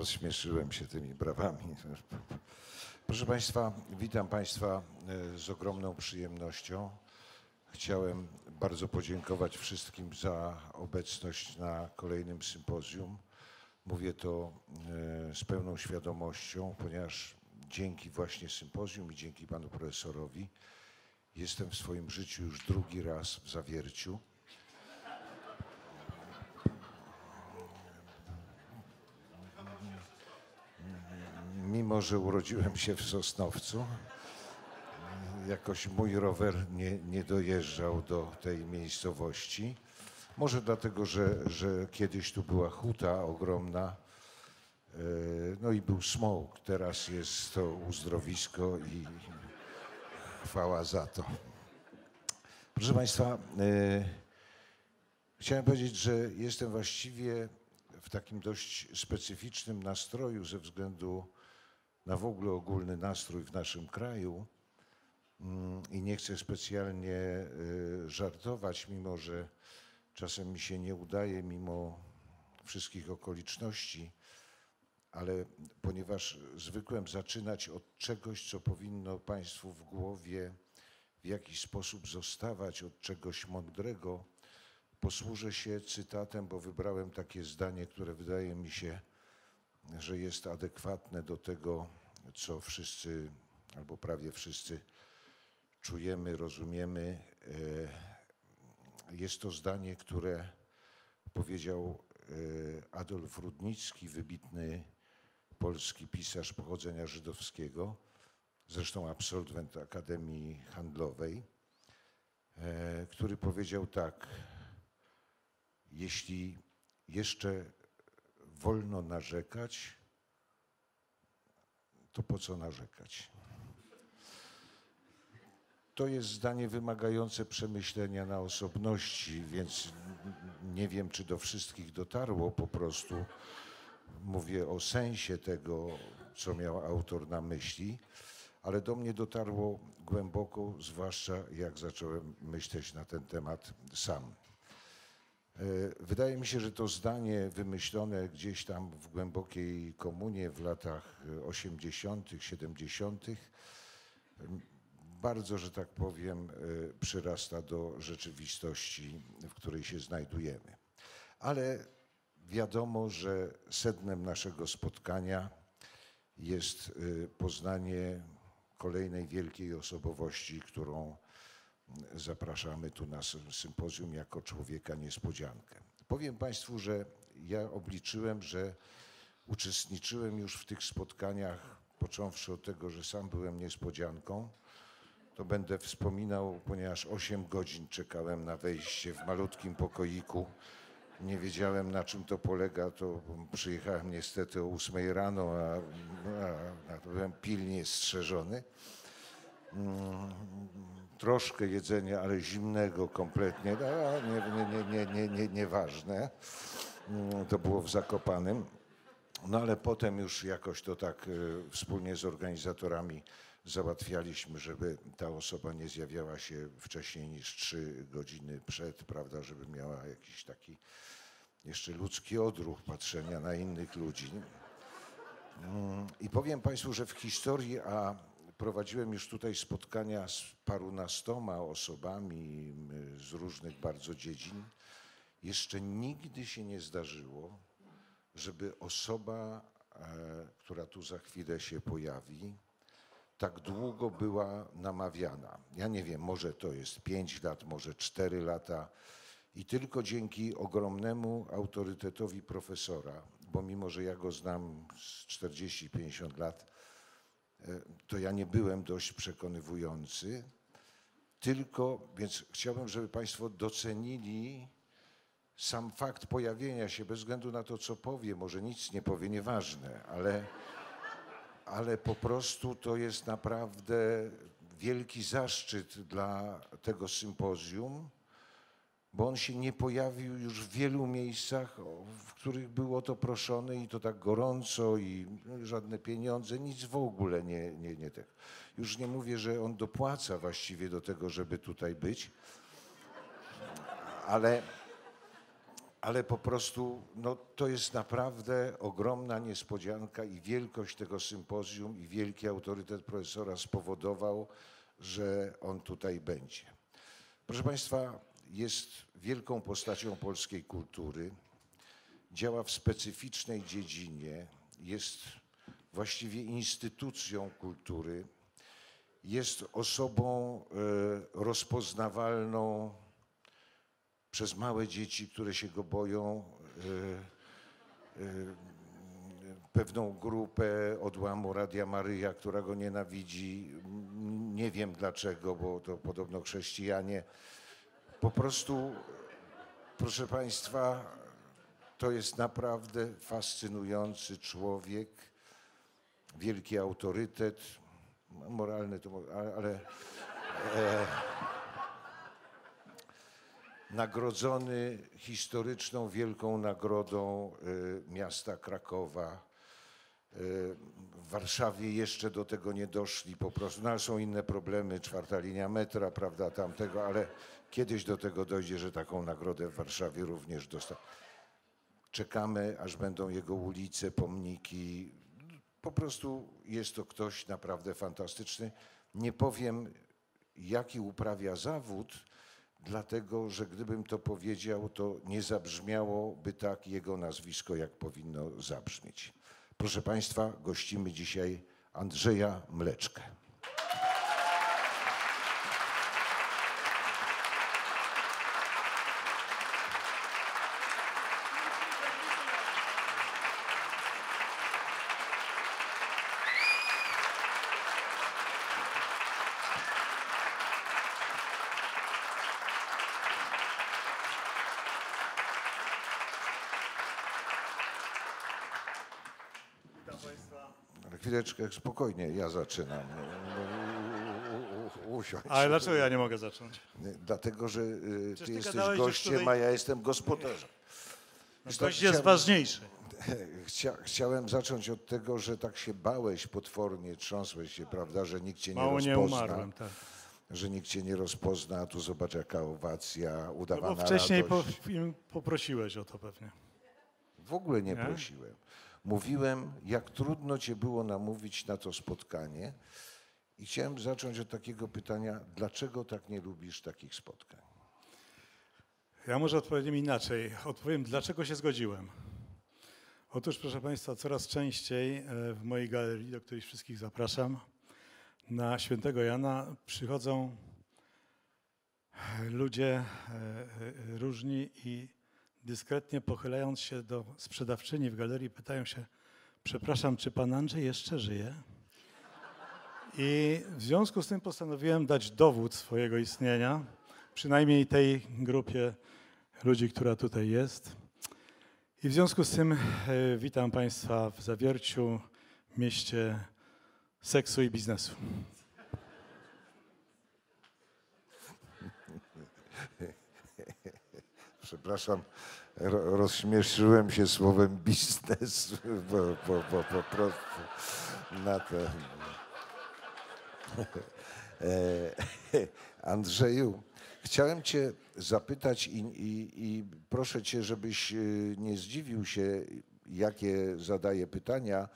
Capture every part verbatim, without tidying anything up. rozśmieszyłem się tymi brawami. Proszę Państwa, witam Państwa z ogromną przyjemnością. Chciałem bardzo podziękować wszystkim za obecność na kolejnym sympozjum. Mówię to z pełną świadomością, ponieważ dzięki właśnie sympozjum i dzięki panu profesorowi jestem w swoim życiu już drugi raz w Zawierciu. Mimo że urodziłem się w Sosnowcu, jakoś mój rower nie, nie dojeżdżał do tej miejscowości. Może dlatego, że, że kiedyś tu była huta ogromna, no i był smołk. Teraz jest to uzdrowisko i chwała za to. Proszę Państwa, chciałem powiedzieć, że jestem właściwie w takim dość specyficznym nastroju ze względu na w ogóle ogólny nastrój w naszym kraju i nie chcę specjalnie żartować, mimo że czasem mi się nie udaje, mimo wszystkich okoliczności, ale ponieważ zwykłem zaczynać od czegoś, co powinno Państwu w głowie w jakiś sposób zostawać, od czegoś mądrego, posłużę się cytatem, bo wybrałem takie zdanie, które wydaje mi się, że jest adekwatne do tego, co wszyscy albo prawie wszyscy czujemy, rozumiemy. Jest to zdanie, które powiedział Adolf Rudnicki, wybitny polski pisarz pochodzenia żydowskiego, zresztą absolwent Akademii Handlowej, który powiedział tak: jeśli jeszcze wolno narzekać, to po co narzekać? To jest zdanie wymagające przemyślenia na osobności, więc nie wiem, czy do wszystkich dotarło po prostu. Mówię o sensie tego, co miał autor na myśli, ale do mnie dotarło głęboko, zwłaszcza jak zacząłem myśleć na ten temat sam. Wydaje mi się, że to zdanie wymyślone gdzieś tam w głębokiej komunie w latach osiemdziesiątych, siedemdziesiątych bardzo, że tak powiem, przyrasta do rzeczywistości, w której się znajdujemy. Ale wiadomo, że sednem naszego spotkania jest poznanie kolejnej wielkiej osobowości, którą zapraszamy tu na sympozjum jako człowieka niespodziankę. Powiem Państwu, że ja obliczyłem, że uczestniczyłem już w tych spotkaniach, począwszy od tego, że sam byłem niespodzianką. To będę wspominał, ponieważ osiem godzin czekałem na wejście w malutkim pokoiku. Nie wiedziałem, na czym to polega, to przyjechałem niestety o ósmej rano, a, a, a byłem pilnie strzeżony. Troszkę jedzenia, ale zimnego kompletnie, a nie, nie, nie, nie, nie, nieważne. To było w Zakopanym. No ale potem już jakoś to tak wspólnie z organizatorami załatwialiśmy, żeby ta osoba nie zjawiała się wcześniej niż trzy godziny przed, prawda, żeby miała jakiś taki jeszcze ludzki odruch patrzenia na innych ludzi. I powiem Państwu, że w historii, a prowadziłem już tutaj spotkania z parunastoma osobami z różnych bardzo dziedzin, jeszcze nigdy się nie zdarzyło, żeby osoba, która tu za chwilę się pojawi, tak długo była namawiana. Ja nie wiem, może to jest pięć lat, może cztery lata i tylko dzięki ogromnemu autorytetowi profesora, bo mimo że ja go znam z czterdziestu do pięćdziesięciu lat, to ja nie byłem dość przekonywujący, tylko, więc chciałbym, żeby Państwo docenili sam fakt pojawienia się, bez względu na to, co powie, może nic nie powie, nieważne, ale... ale po prostu to jest naprawdę wielki zaszczyt dla tego sympozjum, bo on się nie pojawił już w wielu miejscach, w których był o to proszony i to tak gorąco i żadne pieniądze, nic w ogóle nie, nie, nie tak. Już nie mówię, że on dopłaca właściwie do tego, żeby tutaj być, ale... ale po prostu no, to jest naprawdę ogromna niespodzianka i wielkość tego sympozjum i wielki autorytet profesora spowodował, że on tutaj będzie. Proszę Państwa, jest wielką postacią polskiej kultury, działa w specyficznej dziedzinie, jest właściwie instytucją kultury, jest osobą rozpoznawalną przez małe dzieci, które się go boją, pewną grupę odłamu Radia Maryja, która go nienawidzi. Nie wiem dlaczego, bo to podobno chrześcijanie. Po prostu, proszę Państwa, to jest naprawdę fascynujący człowiek, wielki autorytet, moralny, to, ale e, nagrodzony historyczną wielką nagrodą e, miasta Krakowa. E, w Warszawie jeszcze do tego nie doszli po prostu, no, ale są inne problemy, czwarta linia metra, prawda, tamtego, ale kiedyś do tego dojdzie, że taką nagrodę w Warszawie również dostanie. Czekamy, aż będą jego ulice, pomniki. Po prostu jest to ktoś naprawdę fantastyczny. Nie powiem, jaki uprawia zawód, dlatego że gdybym to powiedział, to nie zabrzmiałoby tak jego nazwisko, jak powinno zabrzmieć. Proszę Państwa, gościmy dzisiaj Andrzeja Mleczkę. Chwileczkę, spokojnie, ja zaczynam. U, u, u, usiądź. Ale dlaczego ja nie mogę zacząć? Dlatego, że y, ty, ty jesteś gościem, tutaj... a ja jestem gospodarzem. No ktoś Chcia... jest ważniejszy. Chcia... Chciałem zacząć od tego, że tak się bałeś potwornie, trząsłeś się, prawda, że nikt cię nie Mało rozpozna. Nie umarłem, tak. Że nikt cię nie rozpozna, tu zobacz jaka owacja, udawana no bo wcześniej radość. Wcześniej po... poprosiłeś o to pewnie. W ogóle nie, nie? prosiłem. Mówiłem, jak trudno cię było namówić na to spotkanie i chciałem zacząć od takiego pytania, dlaczego tak nie lubisz takich spotkań? Ja może odpowiem inaczej. Odpowiem, dlaczego się zgodziłem. Otóż, proszę Państwa, coraz częściej w mojej galerii, do której wszystkich zapraszam, na Świętego Jana przychodzą ludzie różni i dyskretnie pochylając się do sprzedawczyni w galerii, pytają się, przepraszam, czy pan Andrzej jeszcze żyje? I w związku z tym postanowiłem dać dowód swojego istnienia, przynajmniej tej grupie ludzi, która tutaj jest. I w związku z tym witam Państwa w Zawierciu, mieście seksu i biznesu. Przepraszam, rozśmieszyłem się słowem biznes, bo po prostu na ten. Andrzeju, chciałem cię zapytać i, i, i proszę cię, żebyś nie zdziwił się, jakie zadaję pytania,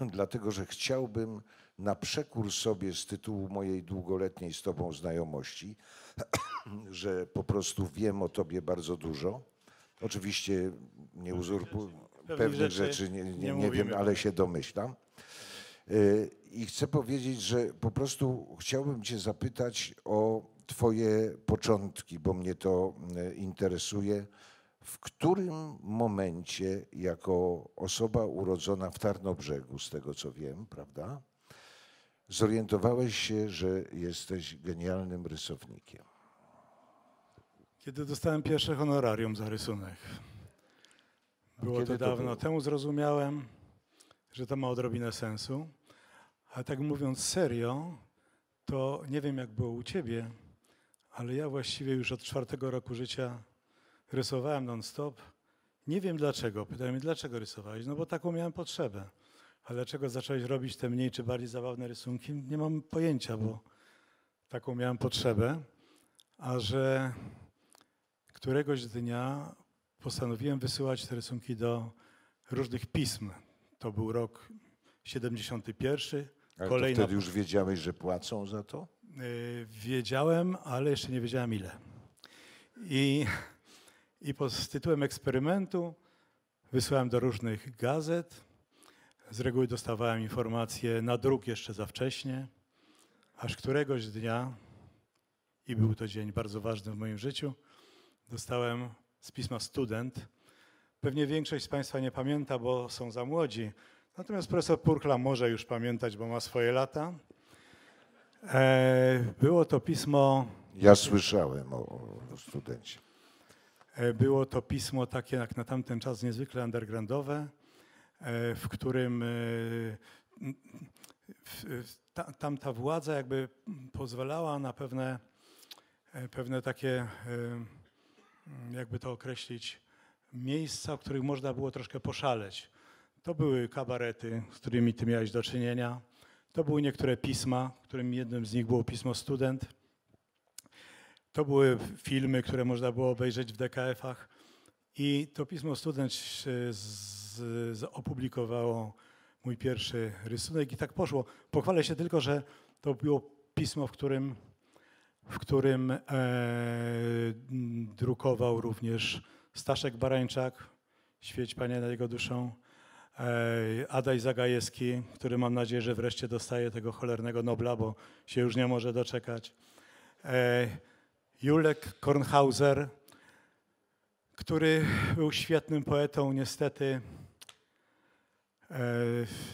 dlatego że chciałbym na przekór sobie z tytułu mojej długoletniej z tobą znajomości, że po prostu wiem o tobie bardzo dużo. Oczywiście nie uzurpuję, pewnych, pewnych rzeczy, rzeczy nie, nie, nie, nie wiem, ale się domyślam. I chcę powiedzieć, że po prostu chciałbym cię zapytać o twoje początki, bo mnie to interesuje. W którym momencie, jako osoba urodzona w Tarnobrzegu, z tego co wiem, prawda, zorientowałeś się, że jesteś genialnym rysownikiem? Kiedy dostałem pierwsze honorarium za rysunek. Było to dawno to było? Temu zrozumiałem, że to ma odrobinę sensu. A tak mówiąc serio, to nie wiem jak było u ciebie, ale ja właściwie już od czwartego roku życia rysowałem non-stop. Nie wiem dlaczego. Pytałem mnie, dlaczego rysowałeś? No bo taką miałem potrzebę. Ale dlaczego zacząłeś robić te mniej czy bardziej zabawne rysunki? Nie mam pojęcia, bo taką miałem potrzebę. A że któregoś dnia postanowiłem wysyłać te rysunki do różnych pism. To był rok siedemdziesiąty pierwszy. Ale kolejna... wtedy już wiedziałeś, że płacą za to? Yy, wiedziałem, ale jeszcze nie wiedziałem ile. I, i pod tytułem eksperymentu wysyłałem do różnych gazet. Z reguły dostawałem informacje na druk jeszcze za wcześnie, aż któregoś dnia, i był to dzień bardzo ważny w moim życiu, dostałem z pisma Student. Pewnie większość z Państwa nie pamięta, bo są za młodzi. Natomiast profesor Purchla może już pamiętać, bo ma swoje lata. E, było to pismo... Ja słyszałem o, o Studencie. E, było to pismo takie jak na tamten czas niezwykle undergroundowe, e, w którym e, w, ta, tamta władza jakby pozwalała na pewne, e, pewne takie, e, jakby to określić, miejsca, w których można było troszkę poszaleć. To były kabarety, z którymi ty miałeś do czynienia. To były niektóre pisma, którym jednym z nich było pismo Student. To były filmy, które można było obejrzeć w D K F-ach. I to pismo Student z, z, opublikowało mój pierwszy rysunek i tak poszło. Pochwalę się tylko, że to było pismo, w którym, w którym e, drukował również Staszek Barańczak, świeć Panie nad jego duszą, Adam Zagajewski, który mam nadzieję, że wreszcie dostaje tego cholernego Nobla, bo się już nie może doczekać. Julek Kornhauser, który był świetnym poetą, niestety...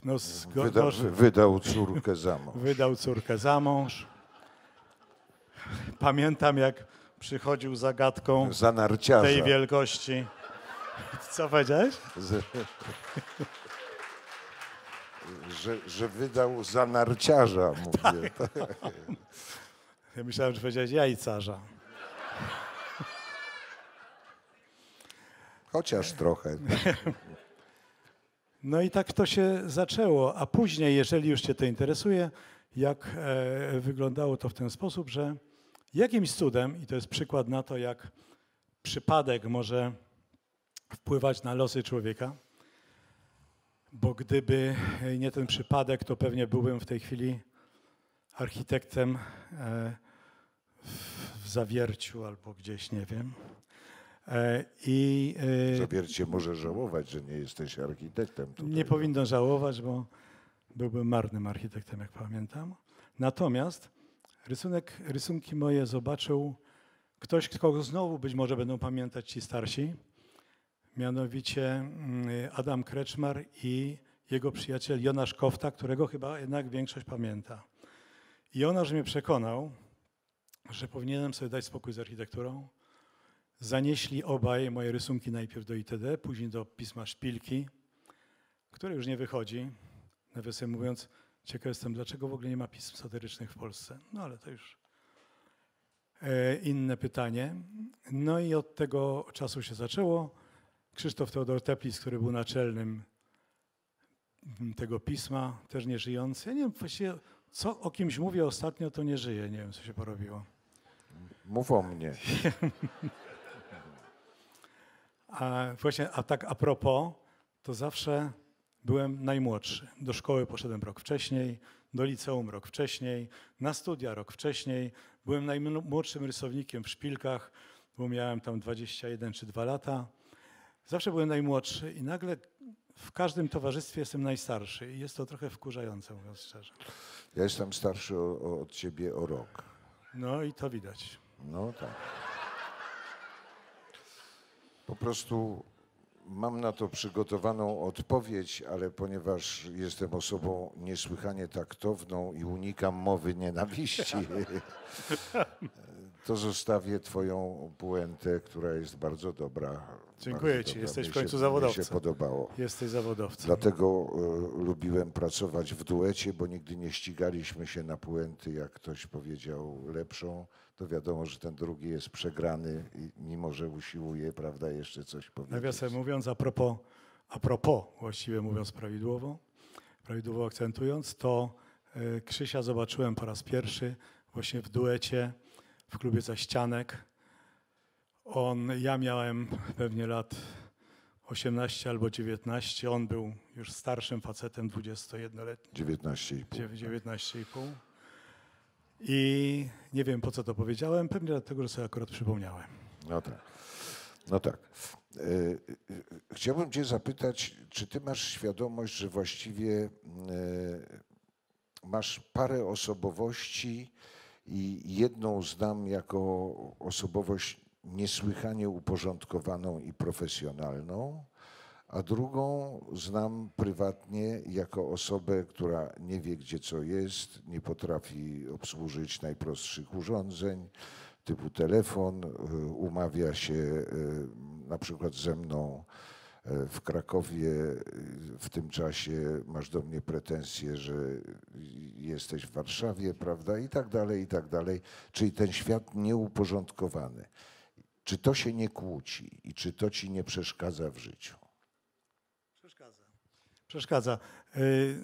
No, zgo... wydał, wydał córkę za mąż. Wydał córkę za mąż. Pamiętam, jak przychodził zagadką za narciarza tej wielkości. Co powiedziałeś? Że, że, że wydał za narciarza, mówię. Tak. Ja myślałem, że powiedziałeś jajcarza. Chociaż trochę. No i tak to się zaczęło. A później, jeżeli już cię to interesuje, jak e, wyglądało to w ten sposób, że jakimś cudem, i to jest przykład na to, jak przypadek może wpływać na losy człowieka, bo gdyby nie ten przypadek, to pewnie byłbym w tej chwili architektem w Zawierciu albo gdzieś, nie wiem. I Zawiercie może żałować, że nie jesteś architektem tutaj. Nie powinno żałować, bo byłbym marnym architektem, jak pamiętam. Natomiast rysunek, rysunki moje zobaczył ktoś, kogo znowu być może będą pamiętać ci starsi, mianowicie Adam Kreczmar i jego przyjaciel Jonasz Kofta, którego chyba jednak większość pamięta. I Jonasz mnie przekonał, że powinienem sobie dać spokój z architekturą. Zanieśli obaj moje rysunki najpierw do I T D, później do pisma Szpilki, które już nie wychodzi. Nawiasem mówiąc, ciekaw jestem, dlaczego w ogóle nie ma pism satyrycznych w Polsce. No ale to już inne pytanie. No i od tego czasu się zaczęło. Krzysztof Teodor Teplis, który był naczelnym tego pisma, też nie żyjący. Ja nie wiem, właściwie co o kimś mówię ostatnio, to nie żyje. Nie wiem, co się porobiło. Mów o mnie. A właśnie, a tak a propos, to zawsze byłem najmłodszy. Do szkoły poszedłem rok wcześniej, do liceum rok wcześniej, na studia rok wcześniej. Byłem najmłodszym rysownikiem w Szpilkach, bo miałem tam dwadzieścia jeden czy dwa lata. Zawsze byłem najmłodszy i nagle w każdym towarzystwie jestem najstarszy. I jest to trochę wkurzające, mówiąc szczerze. Ja jestem starszy o, o, od ciebie o rok. No i to widać. No tak. Po prostu mam na to przygotowaną odpowiedź, ale ponieważ jestem osobą niesłychanie taktowną i unikam mowy nienawiści, to zostawię twoją puentę, która jest bardzo dobra. Dziękuję bardzo ci, dobra. Jesteś w końcu zawodowcem. Mi się podobało. Jesteś zawodowcem. Dlatego y, lubiłem pracować w duecie, bo nigdy nie ścigaliśmy się na puenty. Jak ktoś powiedział lepszą, to wiadomo, że ten drugi jest przegrany, i, mimo że usiłuje, prawda, jeszcze coś powiedzieć. Nawiasem mówiąc, a propos, a propos właściwie mówiąc prawidłowo, prawidłowo akcentując, to y, Krzysia zobaczyłem po raz pierwszy właśnie w duecie w klubie Zaścianek. On, ja miałem pewnie lat osiemnaście albo dziewiętnaście, on był już starszym facetem dwudziestojednoletnim. dziewiętnaście i pół. dziewiętnaście i pół. I nie wiem, po co to powiedziałem, pewnie dlatego, że sobie akurat przypomniałem. No tak. No tak. Chciałbym cię zapytać, czy ty masz świadomość, że właściwie masz parę osobowości i jedną znam jako osobowość niesłychanie uporządkowaną i profesjonalną, a drugą znam prywatnie jako osobę, która nie wie, gdzie co jest, nie potrafi obsłużyć najprostszych urządzeń, typu telefon, umawia się na przykład ze mną w Krakowie, w tym czasie masz do mnie pretensje, że jesteś w Warszawie, prawda, i tak dalej, i tak dalej. Czyli ten świat nieuporządkowany. Czy to się nie kłóci i czy to ci nie przeszkadza w życiu? Przeszkadza. Przeszkadza.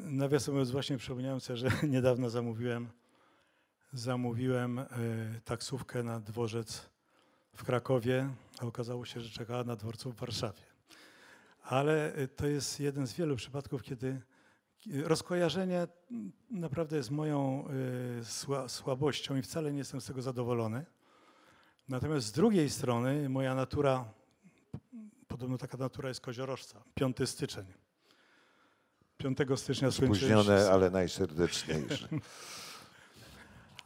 Nawiasem mówiąc, właśnie przypomniałem sobie, że niedawno zamówiłem Zamówiłem taksówkę na dworzec w Krakowie, a okazało się, że czekała na dworcu w Warszawie. Ale to jest jeden z wielu przypadków, kiedy rozkojarzenie naprawdę jest moją słabością i wcale nie jestem z tego zadowolony. Natomiast z drugiej strony moja natura, podobno taka natura jest koziorożca, piąty styczeń. piątego stycznia słyszę... Spóźnione, ale najserdeczniejsze.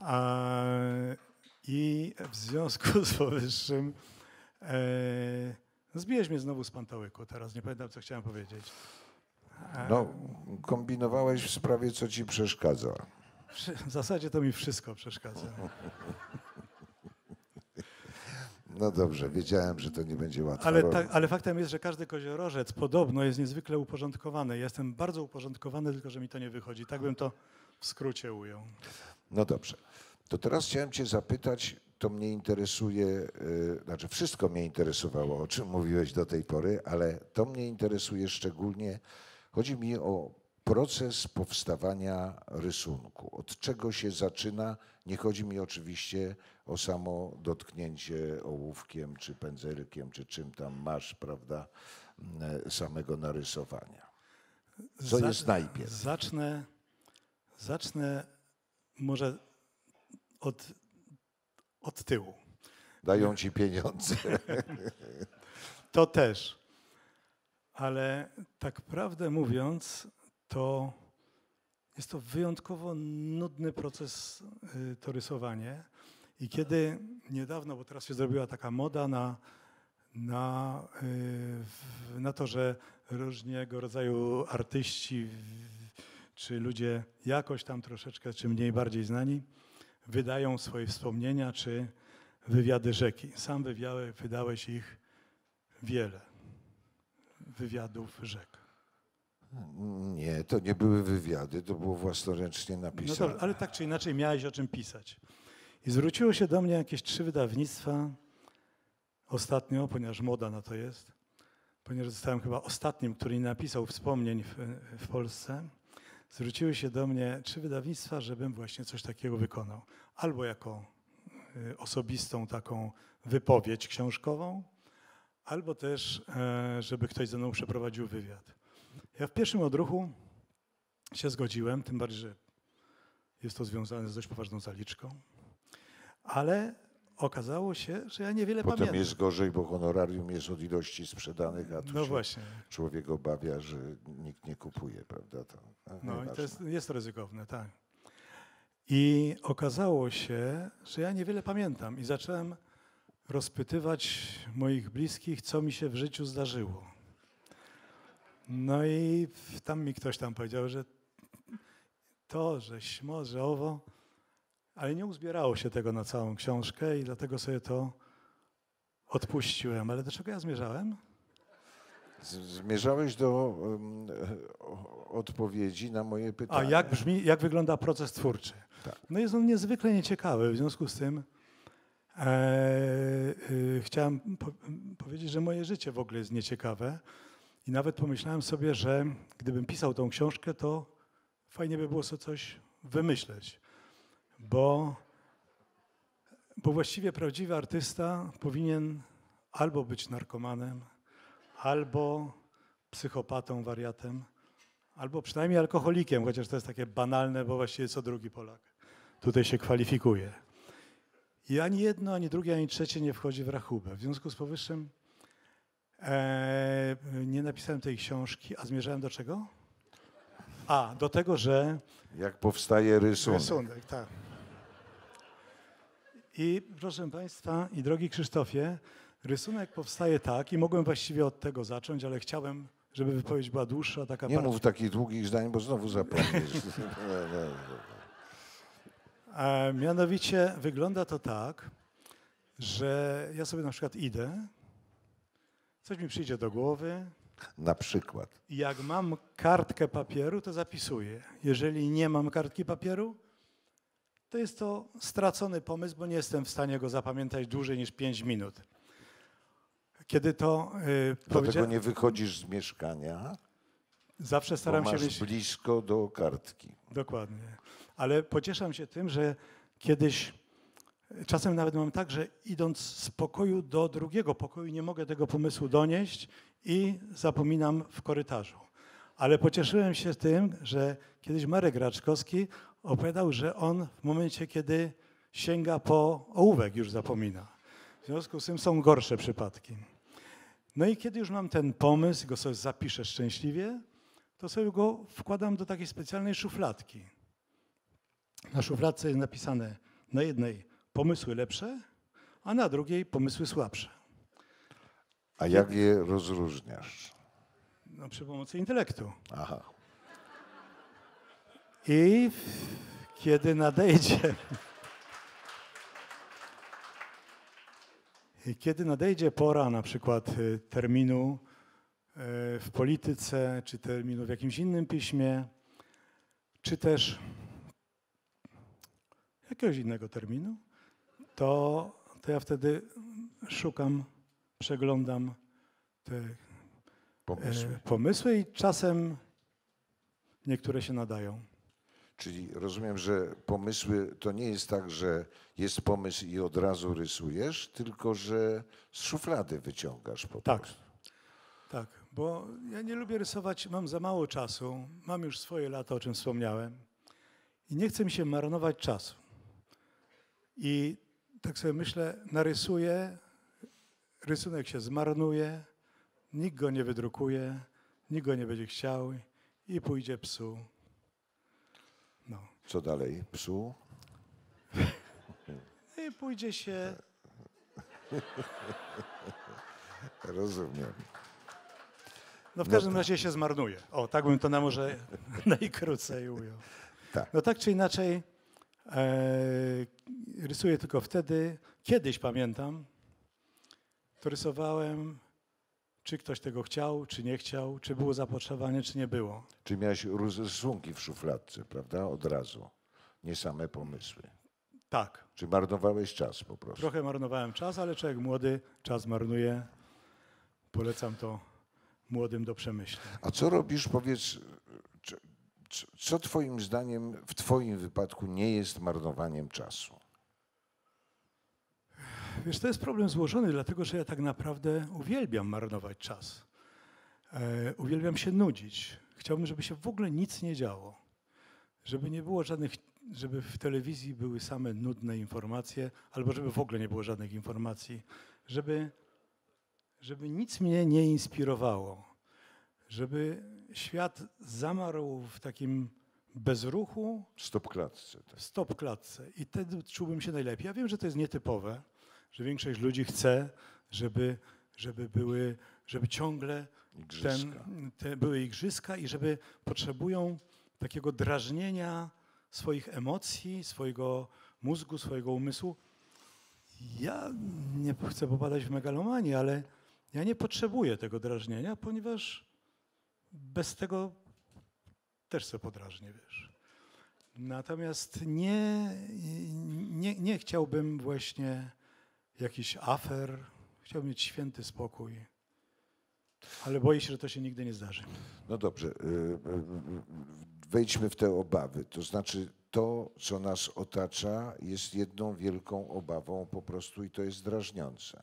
A, I w związku z powyższym e, zbijesz mnie znowu z pantałyku teraz, nie pamiętam, co chciałem powiedzieć. E, no, kombinowałeś w sprawie, co ci przeszkadza. W zasadzie to mi wszystko przeszkadza. No dobrze, wiedziałem, że to nie będzie łatwo. Ale, ta, ale faktem jest, że każdy koziorożec podobno jest niezwykle uporządkowany. Ja jestem bardzo uporządkowany, tylko że mi to nie wychodzi. Tak bym to w skrócie ujął. No dobrze. To teraz chciałem cię zapytać, to mnie interesuje, yy, znaczy wszystko mnie interesowało, o czym mówiłeś do tej pory, ale to mnie interesuje szczególnie, chodzi mi o proces powstawania rysunku. Od czego się zaczyna? Nie chodzi mi oczywiście o samo dotknięcie ołówkiem, czy pędzelkiem, czy czym tam masz, prawda, yy, samego narysowania. Co Zac- jest najpierw? Zacznę, zacznę... Może od, od tyłu. Dają ci pieniądze. To też. Ale tak prawdę mówiąc, to jest to wyjątkowo nudny proces, to rysowanie. I kiedy niedawno, bo teraz się zrobiła taka moda na, na, na to, że różnego rodzaju artyści czy ludzie jakoś tam troszeczkę, czy mniej, bardziej znani, wydają swoje wspomnienia, czy wywiady rzeki. Sam wywiały, wydałeś ich wiele. Wywiadów rzek. Nie, to nie były wywiady, to było własnoręcznie napisane. No dobrze, ale tak czy inaczej miałeś o czym pisać. I zwróciło się do mnie jakieś trzy wydawnictwa ostatnio, ponieważ moda na to jest, ponieważ zostałem chyba ostatnim, który nie napisał wspomnień w, w Polsce. Zwróciły się do mnie trzy wydawnictwa, żebym właśnie coś takiego wykonał. Albo jako osobistą taką wypowiedź książkową, albo też, żeby ktoś ze mną przeprowadził wywiad. Ja w pierwszym odruchu się zgodziłem, tym bardziej, że jest to związane z dość poważną zaliczką, ale okazało się, że ja niewiele Potem pamiętam. Potem jest gorzej, bo honorarium jest od ilości sprzedanych, a tu no się właśnie. Człowiek obawia, że nikt nie kupuje, prawda? To, no i to jest, jest ryzykowne, tak. I okazało się, że ja niewiele pamiętam i zacząłem rozpytywać moich bliskich, co mi się w życiu zdarzyło. No i tam mi ktoś tam powiedział, że to, że śmo, że owo. Ale nie uzbierało się tego na całą książkę i dlatego sobie to odpuściłem. Ale do czego ja zmierzałem? Zmierzałeś do um, odpowiedzi na moje pytanie. A jak brzmi, jak wygląda proces twórczy? Tak. No jest on niezwykle nieciekawy. W związku z tym e, e, chciałem po, powiedzieć, że moje życie w ogóle jest nieciekawe. I nawet pomyślałem sobie, że gdybym pisał tą książkę, to fajnie by było sobie coś wymyśleć. Bo, bo właściwie prawdziwy artysta powinien albo być narkomanem, albo psychopatą, wariatem, albo przynajmniej alkoholikiem, chociaż to jest takie banalne, bo właściwie co drugi Polak tutaj się kwalifikuje. I ani jedno, ani drugie, ani trzecie nie wchodzi w rachubę. W związku z powyższym e, nie napisałem tej książki, a zmierzałem do czego? A, do tego, że... Jak powstaje rysunek. Rysunek, tak. I proszę Państwa i drogi Krzysztofie, rysunek powstaje tak i mogłem właściwie od tego zacząć, ale chciałem, żeby wypowiedź była dłuższa. Taka nie bardziej... mów takich długich zdań, bo znowu zapomnisz. A mianowicie wygląda to tak, że ja sobie na przykład idę, coś mi przyjdzie do głowy. Na przykład. Jak mam kartkę papieru, to zapisuję. Jeżeli nie mam kartki papieru, to jest to stracony pomysł, bo nie jestem w stanie go zapamiętać dłużej niż pięć minut. Kiedy to yy, Dlatego nie wychodzisz z mieszkania. Zawsze staram bo masz się być blisko do kartki. Dokładnie. Ale pocieszam się tym, że kiedyś, czasem nawet mam tak, że idąc z pokoju do drugiego pokoju nie mogę tego pomysłu donieść i zapominam w korytarzu. Ale pocieszyłem się tym, że kiedyś Marek Raczkowski opowiadał, że on w momencie, kiedy sięga po ołówek, już zapomina. W związku z tym są gorsze przypadki. No i kiedy już mam ten pomysł, go sobie zapiszę szczęśliwie, to sobie go wkładam do takiej specjalnej szufladki. Na szufladce jest napisane na jednej pomysły lepsze, a na drugiej pomysły słabsze. A jak je rozróżniasz? No, przy pomocy intelektu. Aha. I kiedy nadejdzie... I kiedy nadejdzie pora na przykład terminu w polityce, czy terminu w jakimś innym piśmie, czy też jakiegoś innego terminu, to, to ja wtedy szukam, przeglądam te pomysły. pomysły i czasem niektóre się nadają. Czyli rozumiem, że pomysły to nie jest tak, że jest pomysł i od razu rysujesz, tylko że z szuflady wyciągasz po prostu. Tak, tak, bo ja nie lubię rysować, mam za mało czasu, mam już swoje lata, o czym wspomniałem i nie chcę mi się marnować czasu. I tak sobie myślę, narysuję, rysunek się zmarnuje, nikt go nie wydrukuje, nikt go nie będzie chciał i pójdzie psu. No. Co dalej? Psu? I pójdzie się... Rozumiem. No w każdym no razie się zmarnuje. O, tak bym to na może najkrócej ujął. Tak. No tak czy inaczej e, rysuję tylko wtedy. Kiedyś pamiętam, to rysowałem, czy ktoś tego chciał, czy nie chciał, czy było zapotrzebowanie, czy nie było. Czy miałeś rysunki w szufladce, prawda? Od razu. Nie same pomysły. Tak. Czy marnowałeś czas po prostu? Trochę marnowałem czas, ale człowiek młody czas marnuje. Polecam to młodym do przemyślenia. A co robisz, powiedz, co twoim zdaniem w twoim wypadku nie jest marnowaniem czasu? Wiesz, to jest problem złożony, dlatego że ja tak naprawdę uwielbiam marnować czas. E, uwielbiam się nudzić. Chciałbym, żeby się w ogóle nic nie działo. Żeby nie było żadnych, żeby w telewizji były same nudne informacje, albo żeby w ogóle nie było żadnych informacji. Żeby, żeby nic mnie nie inspirowało. Żeby świat zamarł w takim bezruchu. Stopklatce. Tak. Stopklatce. I wtedy czułbym się najlepiej. Ja wiem, że to jest nietypowe, że większość ludzi chce, żeby, żeby były, żeby ciągle igrzyska. Ten, te były igrzyska i żeby potrzebują takiego drażnienia swoich emocji, swojego mózgu, swojego umysłu. Ja nie chcę popadać w megalomanię, ale ja nie potrzebuję tego drażnienia, ponieważ bez tego też sobie podrażnię, wiesz. Natomiast nie, nie, nie chciałbym właśnie jakiś afer. Chciałbym mieć święty spokój, ale boję się, że to się nigdy nie zdarzy. No dobrze, wejdźmy w te obawy. To znaczy to, co nas otacza, jest jedną wielką obawą po prostu i to jest drażniące.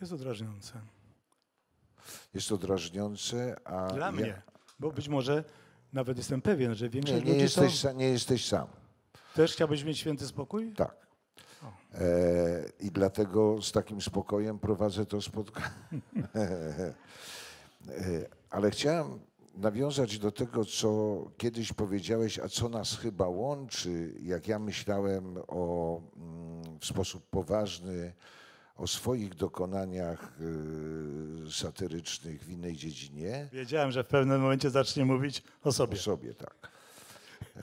Jest to drażniące. Jest to drażniące, a... Dla ja... mnie, bo być może nawet jestem pewien, że większość nie, nie ludzi jesteś, to... Nie jesteś sam. Też chciałbyś mieć święty spokój? Tak. E, I dlatego z takim spokojem prowadzę to spotkanie. e, ale chciałem nawiązać do tego, co kiedyś powiedziałeś, a co nas chyba łączy, jak ja myślałem o, w sposób poważny o swoich dokonaniach y, satyrycznych w innej dziedzinie. Wiedziałem, że w pewnym momencie zacznie mówić o sobie. O sobie, tak. E,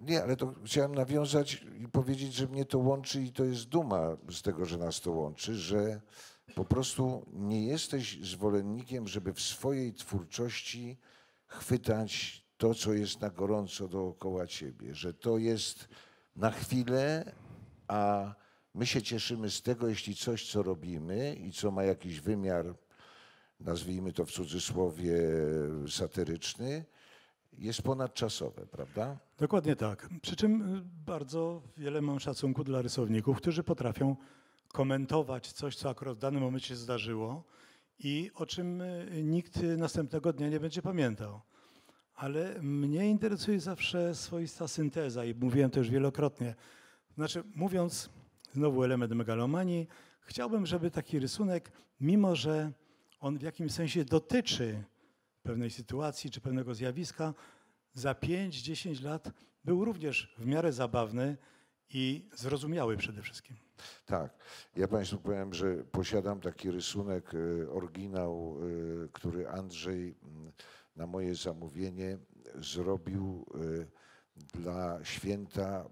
nie, ale to chciałem nawiązać i powiedzieć, że mnie to łączy i to jest duma z tego, że nas to łączy, że po prostu nie jesteś zwolennikiem, żeby w swojej twórczości chwytać to, co jest na gorąco dookoła ciebie, że to jest na chwilę, a my się cieszymy z tego, jeśli coś, co robimy i co ma jakiś wymiar, nazwijmy to w cudzysłowie, satyryczny, jest ponadczasowe, prawda? Dokładnie tak. Przy czym bardzo wiele mam szacunku dla rysowników, którzy potrafią komentować coś, co akurat w danym momencie się zdarzyło i o czym nikt następnego dnia nie będzie pamiętał. Ale mnie interesuje zawsze swoista synteza i mówiłem to już wielokrotnie. Znaczy, mówiąc znowu element megalomanii, chciałbym, żeby taki rysunek, mimo że on w jakimś sensie dotyczy pewnej sytuacji czy pewnego zjawiska, za pięć dziesięć lat był również w miarę zabawny i zrozumiały przede wszystkim. Tak. Ja Państwu powiem, że posiadam taki rysunek, oryginał, który Andrzej na moje zamówienie zrobił dla święta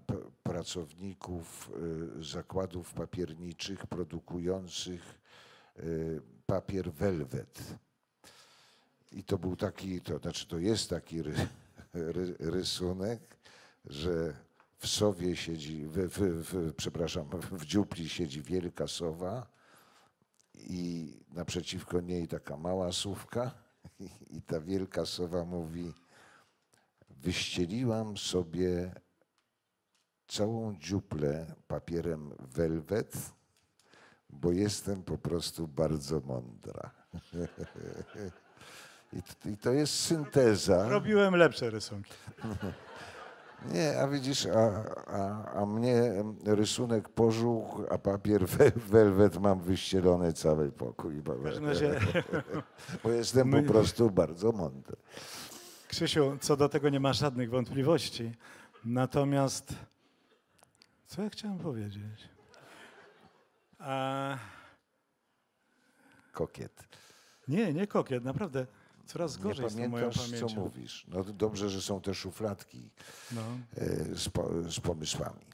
pracowników zakładów papierniczych produkujących papier welwet. I to był taki, to znaczy to jest taki ry, ry, rysunek, że w sowie siedzi, w, w, w, przepraszam, w dziupli siedzi wielka sowa i naprzeciwko niej taka mała sówka i ta wielka sowa mówi: wyścieliłam sobie całą dziuplę papierem welwet, bo jestem po prostu bardzo mądra. I to jest synteza. Robiłem lepsze rysunki. Nie, a widzisz, a, a, a mnie rysunek pożółkł, a papier welwet mam wyścielony cały pokój. Się... Bo jestem po prostu bardzo mądry. Krzysiu, co do tego nie ma żadnych wątpliwości. Natomiast co ja chciałem powiedzieć? A... Kokiet. Nie, nie kokiet, naprawdę. Coraz gorzej z tą moją pamięcią. Nie pamiętasz, co mówisz. No dobrze, że są te szufladki no. z, po, z pomysłami.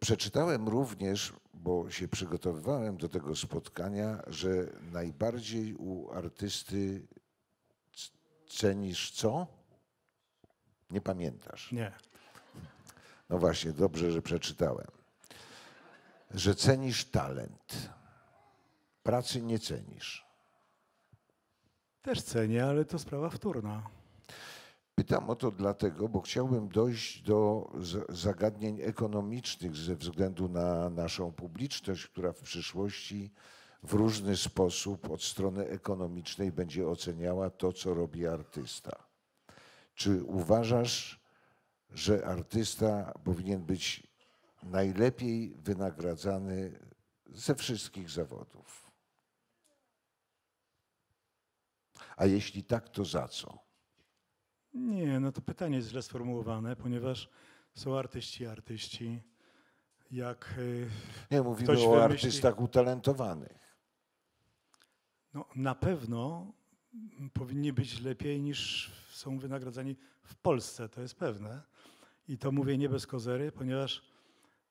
Przeczytałem również, bo się przygotowywałem do tego spotkania, że najbardziej u artysty cenisz co? Nie pamiętasz. Nie. No właśnie, dobrze, że przeczytałem. Że cenisz talent. Pracy nie cenisz. Też cenię, ale to sprawa wtórna. Pytam o to dlatego, bo chciałbym dojść do zagadnień ekonomicznych ze względu na naszą publiczność, która w przyszłości w różny sposób od strony ekonomicznej będzie oceniała to, co robi artysta. Czy uważasz, że artysta powinien być najlepiej wynagradzany ze wszystkich zawodów? A jeśli tak, to za co? Nie, no to pytanie jest źle sformułowane, ponieważ są artyści, artyści. Jak nie, mówimy ktoś o wymyśli... artystach utalentowanych. No, na pewno powinni być lepiej niż są wynagradzani w Polsce, to jest pewne. I to mówię nie bez kozery, ponieważ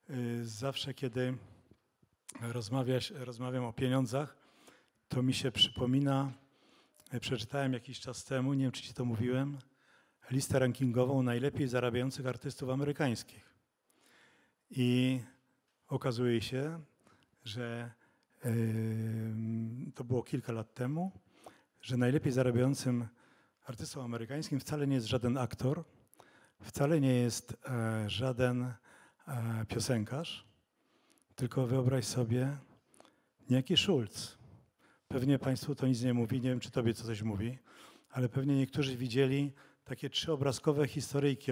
y, zawsze, kiedy rozmawiasz, rozmawiam o pieniądzach, to mi się przypomina... Przeczytałem jakiś czas temu, nie wiem, czy ci to mówiłem, listę rankingową najlepiej zarabiających artystów amerykańskich. I okazuje się, że yy, to było kilka lat temu, że najlepiej zarabiającym artystą amerykańskim wcale nie jest żaden aktor, wcale nie jest e, żaden e, piosenkarz, tylko wyobraź sobie Niejaki Schulz. Pewnie Państwu to nic nie mówi, nie wiem, czy Tobie to coś mówi, ale pewnie niektórzy widzieli takie trzyobrazkowe historyjki,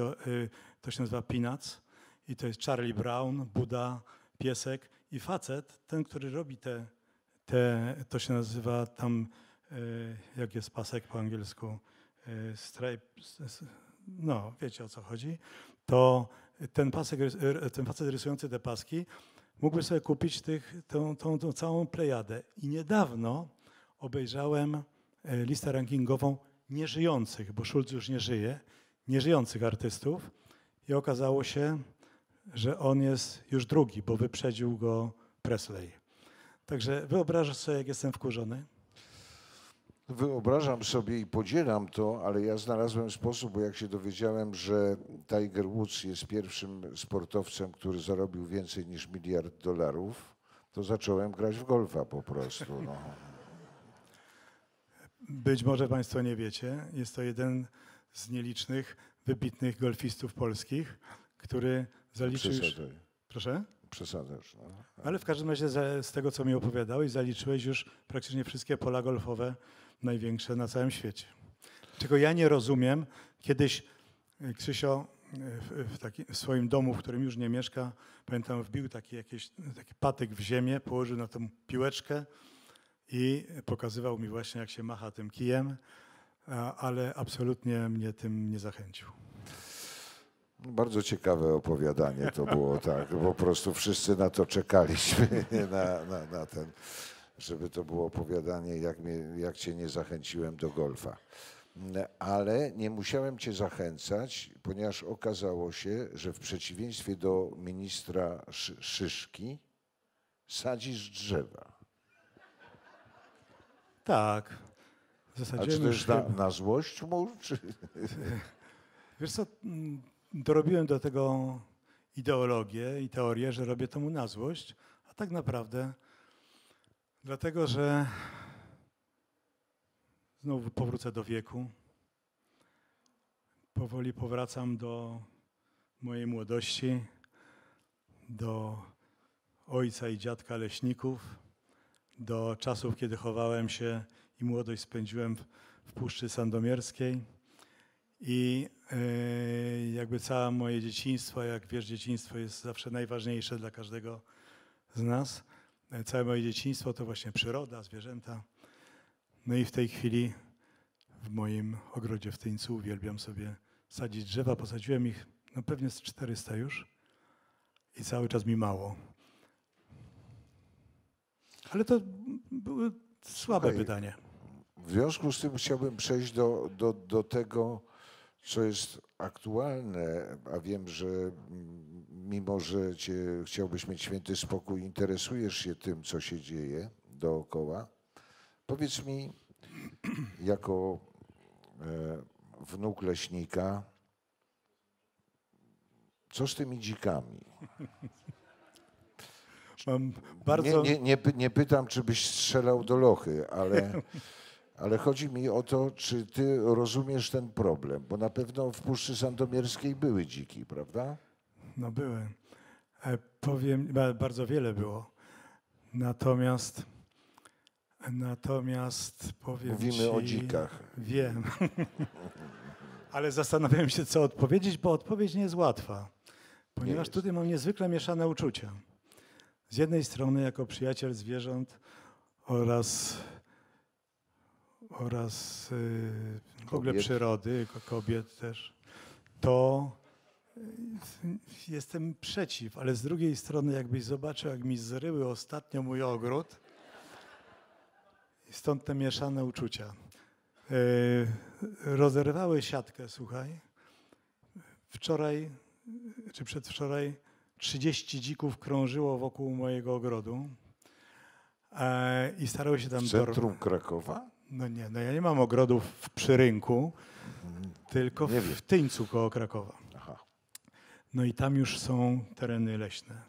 to się nazywa Peanuts i to jest Charlie Brown, Buda, piesek i facet, ten, który robi te, te to się nazywa tam, jak jest pasek po angielsku, stripe, no wiecie o co chodzi, to ten, pasek, ten facet rysujący te paski mógłby sobie kupić tych, tą, tą, tą całą plejadę. I niedawno obejrzałem listę rankingową nieżyjących, bo Schulz już nie żyje, nieżyjących artystów i okazało się, że on jest już drugi, bo wyprzedził go Presley. Także wyobrażasz sobie, jak jestem wkurzony? Wyobrażam sobie i podzielam to, ale ja znalazłem sposób, bo jak się dowiedziałem, że Tiger Woods jest pierwszym sportowcem, który zarobił więcej niż miliard dolarów, to zacząłem grać w golfa po prostu. No. Być może Państwo nie wiecie, jest to jeden z nielicznych, wybitnych golfistów polskich, który zaliczył... Przesadzaj. Proszę? Przesadzasz. No. Ale w każdym razie z tego, co mi opowiadałeś, zaliczyłeś już praktycznie wszystkie pola golfowe największe na całym świecie. Czego ja nie rozumiem. Kiedyś Krzysio w, w, taki, w swoim domu, w którym już nie mieszka, pamiętam, wbił taki, jakiś, taki patyk w ziemię, położył na tą piłeczkę i pokazywał mi właśnie, jak się macha tym kijem, ale absolutnie mnie tym nie zachęcił. Bardzo ciekawe opowiadanie to było, tak, po prostu wszyscy na to czekaliśmy, na, na, na ten, żeby to było opowiadanie, jak, mnie, jak cię nie zachęciłem do golfa. Ale nie musiałem cię zachęcać, ponieważ okazało się, że w przeciwieństwie do ministra Szyszki sadzisz drzewa. Tak. W zasadzie. A czy też na, na złość mu? Czy... Wiesz co, dorobiłem do tego ideologię i teorię, że robię to mu na złość, a tak naprawdę dlatego, że znowu powrócę do wieku, powoli powracam do mojej młodości, do ojca i dziadka leśników, do czasów, kiedy chowałem się i młodość spędziłem w, w Puszczy Sandomierskiej. I y, jakby całe moje dzieciństwo, jak wiesz, dzieciństwo jest zawsze najważniejsze dla każdego z nas. Całe moje dzieciństwo to właśnie przyroda, zwierzęta. No i w tej chwili w moim ogrodzie w Tyńcu uwielbiam sobie sadzić drzewa. Posadziłem ich, no pewnie z czterysta już i cały czas mi mało. Ale to było słabe okay. pytanie. W związku z tym chciałbym przejść do, do, do tego, co jest aktualne, a wiem, że mimo, że cię chciałbyś mieć święty spokój, interesujesz się tym, co się dzieje dookoła. Powiedz mi, jako wnuk leśnika, co z tymi dzikami? Mam bardzo... nie, nie, nie, nie pytam, czy byś strzelał do lochy, ale... Ale chodzi mi o to, czy ty rozumiesz ten problem, bo na pewno w Puszczy Sandomierskiej były dziki, prawda? No były. E, powiem, bardzo wiele było. Natomiast, natomiast powiem Mówimy ci... Mówimy o dzikach. Wiem. Ale zastanawiałem się, co odpowiedzieć, bo odpowiedź nie jest łatwa. Ponieważ tutaj mam niezwykle mieszane uczucia. Z jednej strony jako przyjaciel zwierząt oraz... oraz yy, w ogóle przyrody, kobiet też, to yy, jestem przeciw, ale z drugiej strony jakbyś zobaczył, jak mi zryły ostatnio mój ogród, stąd te mieszane uczucia. Yy, rozerwały siatkę, słuchaj, wczoraj, czy przedwczoraj trzydzieści dzików krążyło wokół mojego ogrodu yy, i starały się tam... W centrum Krakowa? No nie, no ja nie mam ogrodów przy rynku, mm, tylko w Tyńcu koło Krakowa. Aha. No i tam już są tereny leśne.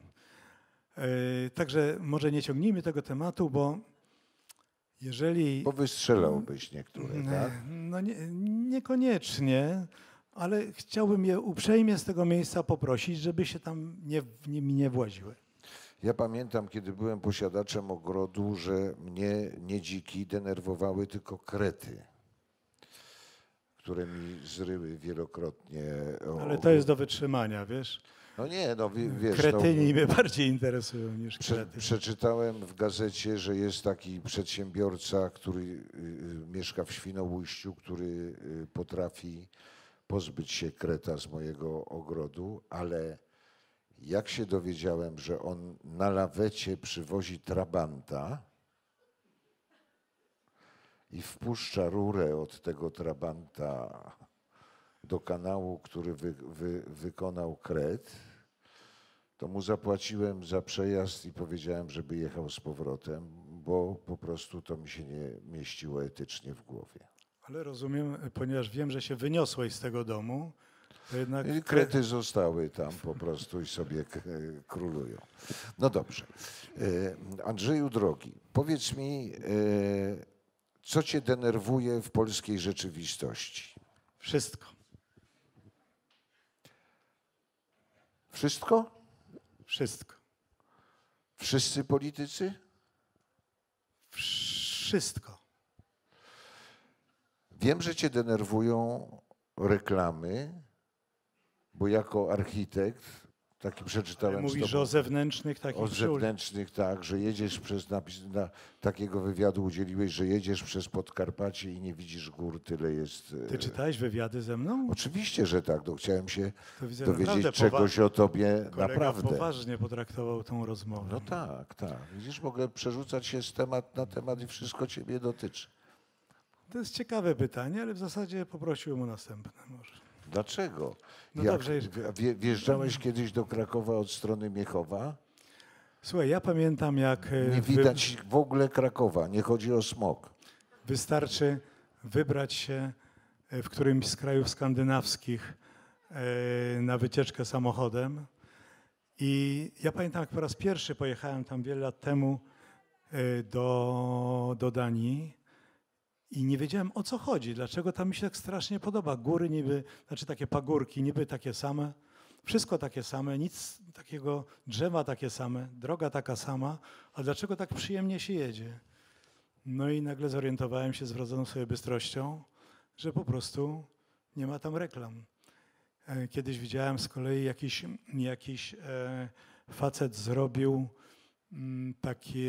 Yy, także może nie ciągnijmy tego tematu, bo jeżeli... Bo wystrzelałbyś niektóre, yy, tak? No nie, niekoniecznie, ale chciałbym je uprzejmie z tego miejsca poprosić, żeby się tam nie, nie, nie właziły. Ja pamiętam, kiedy byłem posiadaczem ogrodu, że mnie nie dziki denerwowały tylko krety, które mi zryły wielokrotnie. O... Ale to jest do wytrzymania, wiesz? No nie, no wiesz... Kretyni no, mnie bardziej interesują niż prze, krety. Przeczytałem w gazecie, że jest taki przedsiębiorca, który y, mieszka w Świnoujściu, który y, potrafi pozbyć się kreta z mojego ogrodu, ale jak się dowiedziałem, że on na lawecie przywozi trabanta i wpuszcza rurę od tego trabanta do kanału, który wy, wy, wykonał kret, to mu zapłaciłem za przejazd i powiedziałem, żeby jechał z powrotem, bo po prostu to mi się nie mieściło etycznie w głowie. Ale rozumiem, ponieważ wiem, że się wyniosłeś z tego domu, to jednak... I krety zostały tam po prostu i sobie królują. No dobrze. Andrzeju drogi, powiedz mi, co cię denerwuje w polskiej rzeczywistości? Wszystko. Wszystko? Wszystko. Wszyscy politycy? Wszystko. Wiem, że cię denerwują reklamy, bo jako architekt, taki przeczytałem... Ale mówisz z tobą, o zewnętrznych takich... O zewnętrznych, tak, że jedziesz przez... Napis, na, takiego wywiadu udzieliłeś, że jedziesz przez Podkarpacie i nie widzisz gór, tyle jest... Ty czytałeś wywiady ze mną? Oczywiście, że tak. No, chciałem się widzę, dowiedzieć czegoś o tobie naprawdę. Poważnie potraktował tą rozmowę. No tak, tak. Widzisz, mogę przerzucać się z temat na temat i wszystko ciebie dotyczy. To jest ciekawe pytanie, ale w zasadzie poprosiłem o następne może. Dlaczego? No jak dobrze, wjeżdżałeś kiedyś do Krakowa od strony Miechowa? Słuchaj, ja pamiętam jak... Nie widać wy... w ogóle Krakowa, nie chodzi o smog. Wystarczy wybrać się w którymś z krajów skandynawskich na wycieczkę samochodem. I ja pamiętam, jak po raz pierwszy pojechałem tam wiele lat temu do, do Danii. I nie wiedziałem, o co chodzi, dlaczego tam mi się tak strasznie podoba. Góry niby, znaczy takie pagórki niby takie same, wszystko takie same, nic takiego, drzewa takie same, droga taka sama, a dlaczego tak przyjemnie się jedzie? No i nagle zorientowałem się z wrodzoną sobie bystrością, że po prostu nie ma tam reklam. Kiedyś widziałem z kolei jakiś, jakiś facet zrobił taki,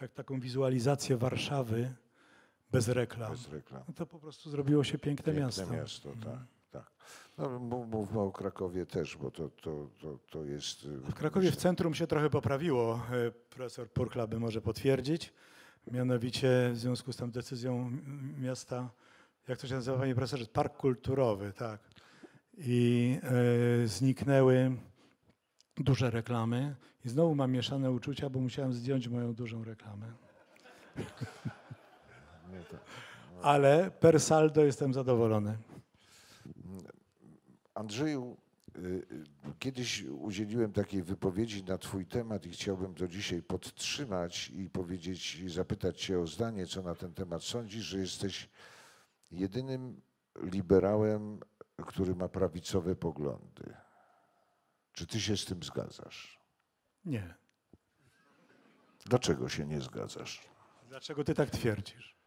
jak taką wizualizację Warszawy, bez reklam. Bez reklam. No to po prostu zrobiło się piękne, piękne miasto. Piękne miasto, tak. Mm. tak. No, mówmy o Krakowie też, bo to, to, to, to jest... A w Krakowie w centrum się trochę poprawiło. Profesor Purchla by może potwierdzić. Mianowicie w związku z tą decyzją miasta, jak to się nazywa, panie profesorze, park kulturowy, tak. I e, zniknęły duże reklamy. I znowu mam mieszane uczucia, bo musiałem zdjąć moją dużą reklamę. Ale per saldo jestem zadowolony. Andrzeju, kiedyś udzieliłem takiej wypowiedzi na twój temat i chciałbym to dzisiaj podtrzymać i powiedzieć, zapytać cię o zdanie, co na ten temat sądzisz, że jesteś jedynym liberałem, który ma prawicowe poglądy. Czy ty się z tym zgadzasz? Nie. Dlaczego się nie zgadzasz? Dlaczego ty tak twierdzisz?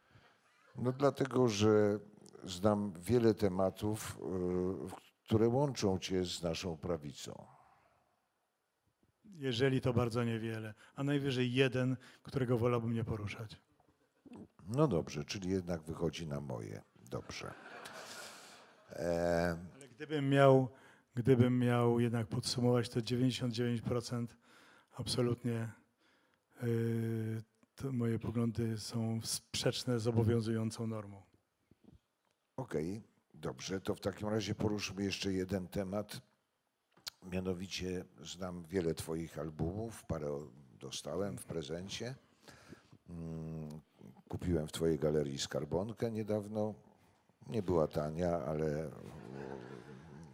No dlatego, że znam wiele tematów, które łączą cię z naszą prawicą. Jeżeli to bardzo niewiele, a najwyżej jeden, którego wolałbym nie poruszać. No dobrze, czyli jednak wychodzi na moje. Dobrze. E... Ale gdybym miał, gdybym miał jednak podsumować, to dziewięćdziesiąt dziewięć procent absolutnie yy, to moje poglądy są sprzeczne z obowiązującą normą. Okej, okay, dobrze. To w takim razie poruszmy jeszcze jeden temat. Mianowicie znam wiele twoich albumów, parę dostałem w prezencie. Kupiłem w twojej galerii skarbonkę niedawno. Nie była tania, ale...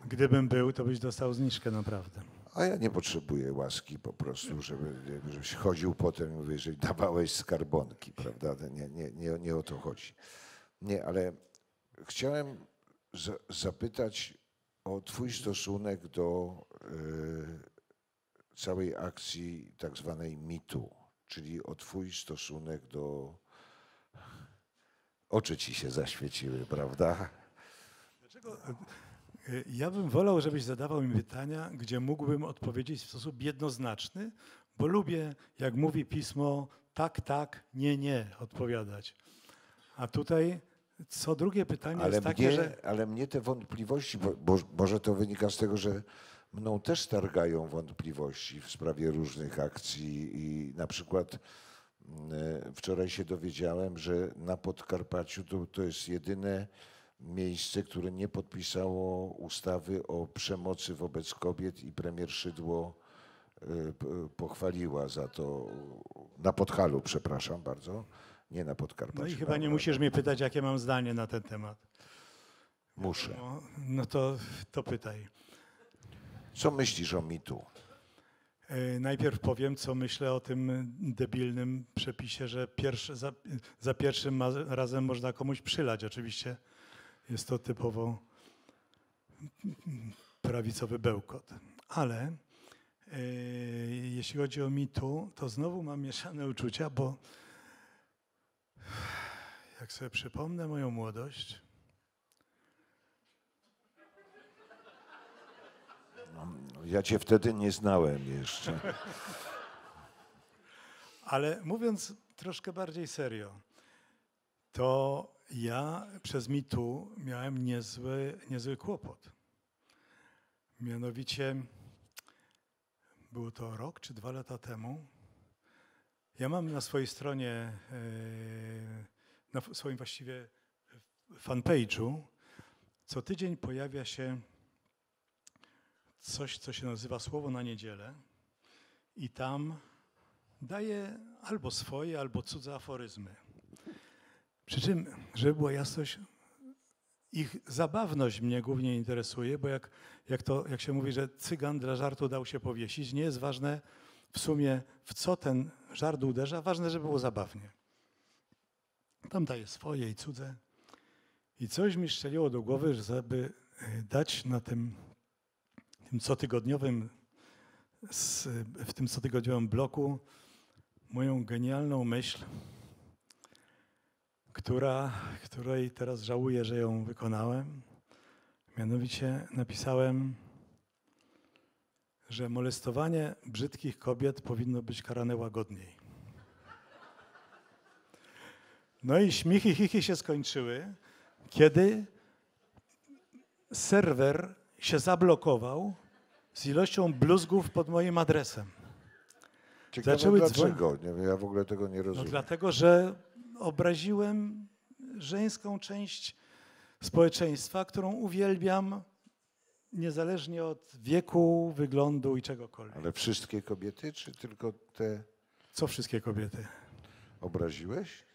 Gdybym był, to byś dostał zniżkę naprawdę. A ja nie potrzebuję łaski po prostu, żeby, żebyś chodził potem i mówił, że dawałeś skarbonki, prawda? Nie, nie, nie, nie o to chodzi. Nie, ale chciałem za, zapytać o twój stosunek do y, całej akcji tak zwanej mitu, czyli o twój stosunek do... Oczy ci się zaświeciły, prawda? Dlaczego? Ja bym wolał, żebyś zadawał mi pytania, gdzie mógłbym odpowiedzieć w sposób jednoznaczny, bo lubię, jak mówi pismo, tak, tak, nie, nie odpowiadać. A tutaj co drugie pytanie ale jest takie, mnie, że... Ale mnie te wątpliwości, bo, bo, może to wynika z tego, że mną też targają wątpliwości w sprawie różnych akcji i na przykład wczoraj się dowiedziałem, że na Podkarpaciu to, to jest jedyne miejsce, które nie podpisało ustawy o przemocy wobec kobiet i premier Szydło pochwaliła za to, na Podhalu, przepraszam bardzo, nie na Podkarpaciu. No i chyba nie musisz mnie pytać, jakie mam zdanie na ten temat. Muszę. No, no to, to pytaj. Co myślisz o mitu? Najpierw powiem, co myślę o tym debilnym przepisie, że pierwszy, za, za pierwszym razem można komuś przylać. Oczywiście jest to typowo prawicowy bełkot. Ale e, jeśli chodzi o mitu, to znowu mam mieszane uczucia, bo jak sobie przypomnę moją młodość... Ja cię wtedy nie znałem jeszcze. Ale mówiąc troszkę bardziej serio, to ja przez mitu miałem niezły, niezły kłopot. Mianowicie było to rok czy dwa lata temu. Ja mam na swojej stronie, na swoim właściwie fanpage'u, co tydzień pojawia się coś, co się nazywa Słowo na niedzielę i tam daje albo swoje, albo cudze aforyzmy. Przy czym, żeby była jasność, ich zabawność mnie głównie interesuje, bo jak, jak, to, jak się mówi, że cygan dla żartu dał się powiesić, nie jest ważne w sumie, w co ten żart uderza, ważne, żeby było zabawnie. Tam daje swoje i cudze. I coś mi strzeliło do głowy, żeby dać na tym Tym cotygodniowym, w tym cotygodniowym bloku moją genialną myśl, która, której teraz żałuję, że ją wykonałem. Mianowicie napisałem, że molestowanie brzydkich kobiet powinno być karane łagodniej. No i śmichy, chichy się skończyły, kiedy serwer się zablokował z ilością bluzgów pod moim adresem. Ciekawe Zaczęły dlaczego? Dzwon... Nie, ja w ogóle tego nie rozumiem. No dlatego, że obraziłem żeńską część społeczeństwa, którą uwielbiam niezależnie od wieku, wyglądu i czegokolwiek. Ale wszystkie kobiety, czy tylko te... Co wszystkie kobiety? Obraziłeś?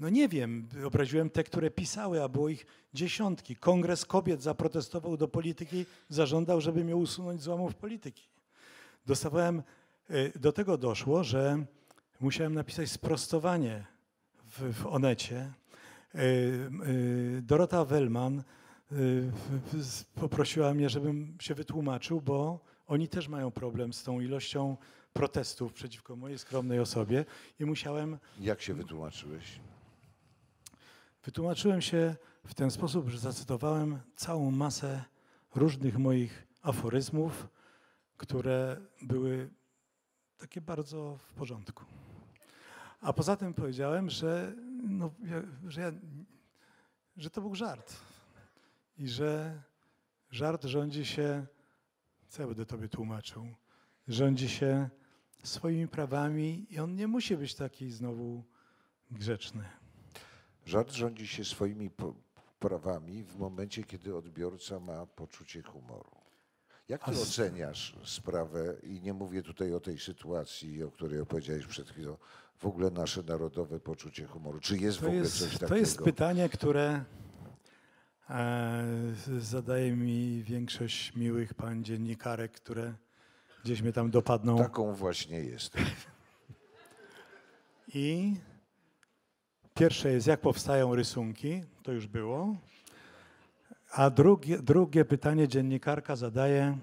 No nie wiem, obraziłem te, które pisały, a było ich dziesiątki. Kongres Kobiet zaprotestował do polityki, zażądał, żeby mnie usunąć z łamów polityki. Dostawałem, do tego doszło, że musiałem napisać sprostowanie w, w Onecie. Dorota Wellman poprosiła mnie, żebym się wytłumaczył, bo oni też mają problem z tą ilością protestów przeciwko mojej skromnej osobie i musiałem... Jak się wytłumaczyłeś? Wytłumaczyłem się w ten sposób, że zacytowałem całą masę różnych moich aforyzmów, które były takie bardzo w porządku. A poza tym powiedziałem, że, no, że, ja, że to był żart i że żart rządzi się, co ja będę tobie tłumaczył, rządzi się swoimi prawami i on nie musi być taki znowu grzeczny. Żart rządzi się swoimi prawami w momencie, kiedy odbiorca ma poczucie humoru. Jak ty oceniasz sprawę, i nie mówię tutaj o tej sytuacji, o której opowiedziałeś przed chwilą, w ogóle nasze narodowe poczucie humoru? Czy jest w ogóle coś takiego? To jest pytanie, które zadaje mi większość miłych pań dziennikarek, które gdzieś mnie tam dopadną. Taką właśnie jestem. I... Pierwsze jest, jak powstają rysunki, to już było. A drugie, drugie pytanie dziennikarka zadaje,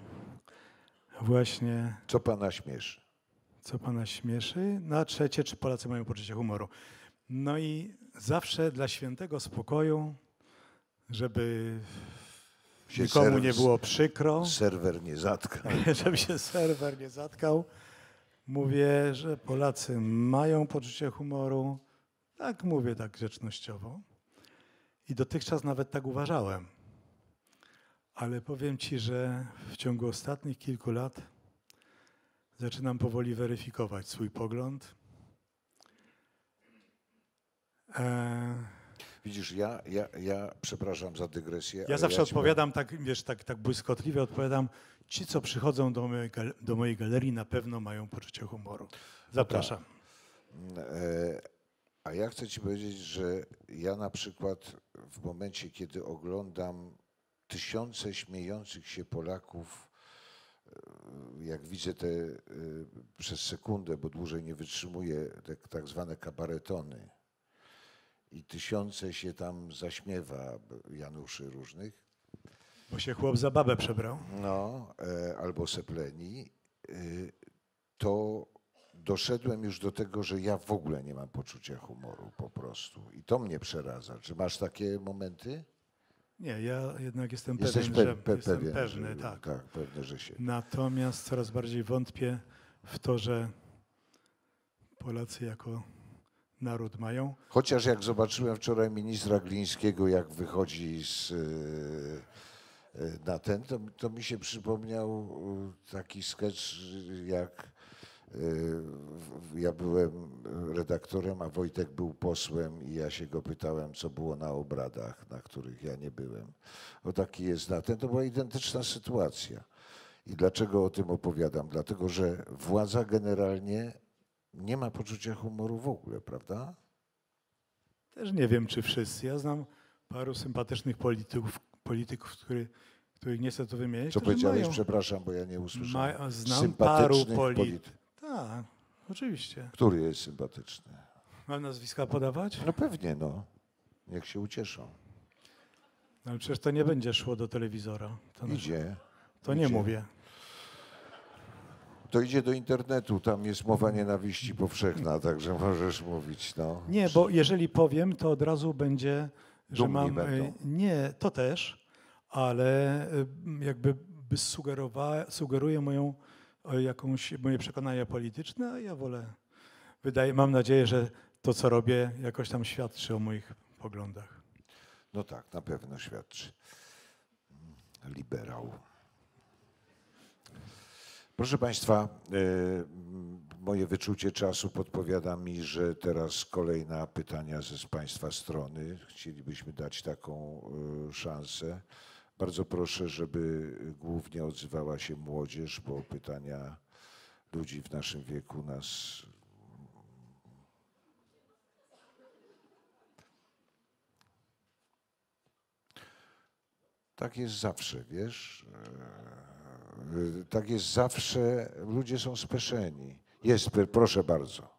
Właśnie. Co pana śmieszy? Co pana śmieszy? Na trzecie, czy Polacy mają poczucie humoru? No i zawsze dla świętego spokoju, żeby się nikomu serw, nie było przykro. Serwer nie zatkał. Żeby się serwer nie zatkał. Mówię, że Polacy mają poczucie humoru. Tak mówię, tak grzecznościowo. I dotychczas nawet tak uważałem. Ale powiem ci, że w ciągu ostatnich kilku lat zaczynam powoli weryfikować swój pogląd. E... Widzisz, ja, ja, ja, przepraszam za dygresję. Ja zawsze ja odpowiadam, mam... tak, wiesz, tak, tak błyskotliwie odpowiadam, ci, co przychodzą do mojej, do mojej galerii, na pewno mają poczucie humoru. Zapraszam. No e... A ja chcę ci powiedzieć, że ja na przykład w momencie, kiedy oglądam tysiące śmiejących się Polaków, jak widzę te przez sekundę, bo dłużej nie wytrzymuję, te tak zwane kabaretony i tysiące się tam zaśmiewa Januszy różnych. Bo się chłop za babę przebrał. No, albo sepleni, to doszedłem już do tego, że ja w ogóle nie mam poczucia humoru po prostu. I to mnie przeraża. Czy masz takie momenty? Nie, ja jednak jestem Jesteś pewien, pe pe że, jestem pewien, pewny, że, tak. tak pewny, że się... Natomiast coraz bardziej wątpię w to, że Polacy jako naród mają. Chociaż jak zobaczyłem wczoraj ministra Glińskiego, jak wychodzi z... na ten, to, to mi się przypomniał taki sketch, jak... Ja byłem redaktorem, a Wojtek był posłem i ja się go pytałem, co było na obradach, na których ja nie byłem. O taki jest na ten. To była identyczna sytuacja. I dlaczego o tym opowiadam? Dlatego, że władza generalnie nie ma poczucia humoru w ogóle, prawda? Też nie wiem, czy wszyscy. Ja znam paru sympatycznych polityków, polityków którzy... których nie chcę tu wymienić. Co powiedziałeś? Mają, przepraszam, bo ja nie usłyszałem. Ma, znam paru polityków. Tak, oczywiście. Który jest sympatyczny? Mam nazwiska podawać? No pewnie, no. Niech się ucieszą. No ale przecież to nie będzie szło do telewizora. To idzie. Nasz... To idzie. Nie mówię. To idzie do internetu, tam jest mowa nienawiści powszechna, także możesz mówić, no. Nie, bo jeżeli powiem, to od razu będzie, że dumni mam... Będą. Nie, to też, ale jakby sugerowa... sugeruje moją... jakąś moje przekonania polityczne, a ja wolę. Wydaje, mam nadzieję, że to, co robię, jakoś tam świadczy o moich poglądach. No tak, na pewno świadczy. Liberał. Proszę Państwa, moje wyczucie czasu podpowiada mi, że teraz kolejne pytania ze Państwa strony. Chcielibyśmy dać taką szansę. Bardzo proszę, żeby głównie odzywała się młodzież, bo pytania ludzi w naszym wieku nas... Tak jest zawsze, wiesz? Tak jest zawsze, ludzie są speszeni. Jest, proszę bardzo.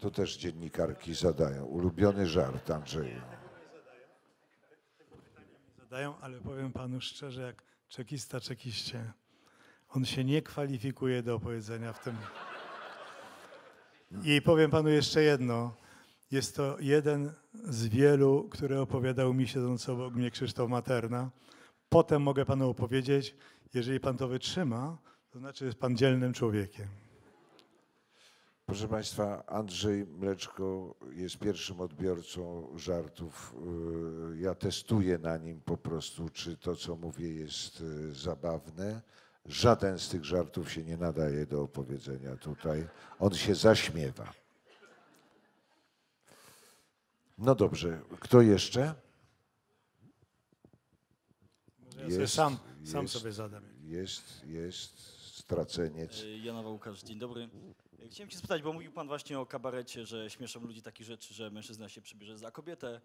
To też dziennikarki zadają. Ulubiony żart, Andrzeju. Zadają, ale powiem panu szczerze, jak czekista czekiście. On się nie kwalifikuje do opowiedzenia w tym. I powiem panu jeszcze jedno. Jest to jeden z wielu, który opowiadał mi siedzący obok mnie Krzysztof Materna. Potem mogę panu opowiedzieć, jeżeli pan to wytrzyma, to znaczy jest pan dzielnym człowiekiem. Proszę Państwa, Andrzej Mleczko jest pierwszym odbiorcą żartów. Ja testuję na nim po prostu, czy to, co mówię, jest zabawne. Żaden z tych żartów się nie nadaje do opowiedzenia tutaj. On się zaśmiewa. No dobrze, kto jeszcze? Ja sobie jest, sam, sam jest, sobie zadam. Jest, jest, straceniec. Jana Wołkarz, dzień dobry. Chciałem cię spytać, bo mówił pan właśnie o kabarecie, że śmieszą ludzi takie rzeczy, że mężczyzna się przybierze za kobietę,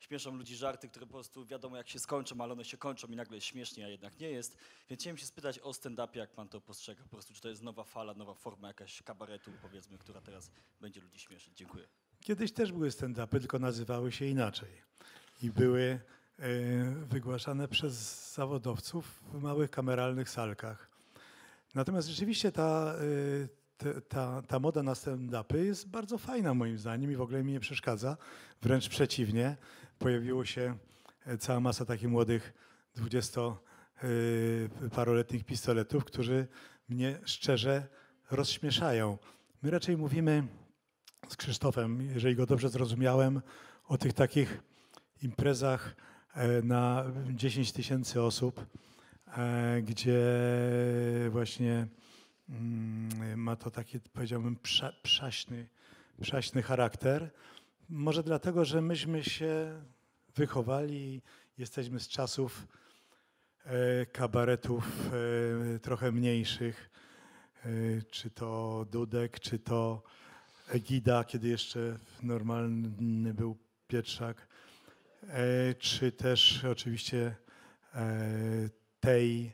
śmieszą ludzi żarty, które po prostu wiadomo jak się skończą, ale one się kończą i nagle jest śmiesznie, a jednak nie jest. Więc chciałem się spytać o stand-upie, jak pan to postrzega, po prostu czy to jest nowa fala, nowa forma jakaś kabaretu, powiedzmy, która teraz będzie ludzi śmieszyć. Dziękuję. Kiedyś też były stand-upy, tylko nazywały się inaczej. i były wygłaszane przez zawodowców w małych kameralnych salkach. Natomiast rzeczywiście ta, ta, ta moda na stand-upy jest bardzo fajna moim zdaniem i w ogóle mi nie przeszkadza. Wręcz przeciwnie, pojawiło się cała masa takich młodych dwudziestoparoletnich pistoletów, którzy mnie szczerze rozśmieszają. My raczej mówimy z Krzysztofem, jeżeli go dobrze zrozumiałem, o tych takich imprezach na dziesięć tysięcy osób, gdzie właśnie ma to taki, powiedziałbym, prza, przaśny, przaśny charakter. Może dlatego, że myśmy się wychowali, jesteśmy z czasów kabaretów trochę mniejszych, czy to Dudek, czy to Egida, kiedy jeszcze normalny był Pietrzak, czy też oczywiście Tej.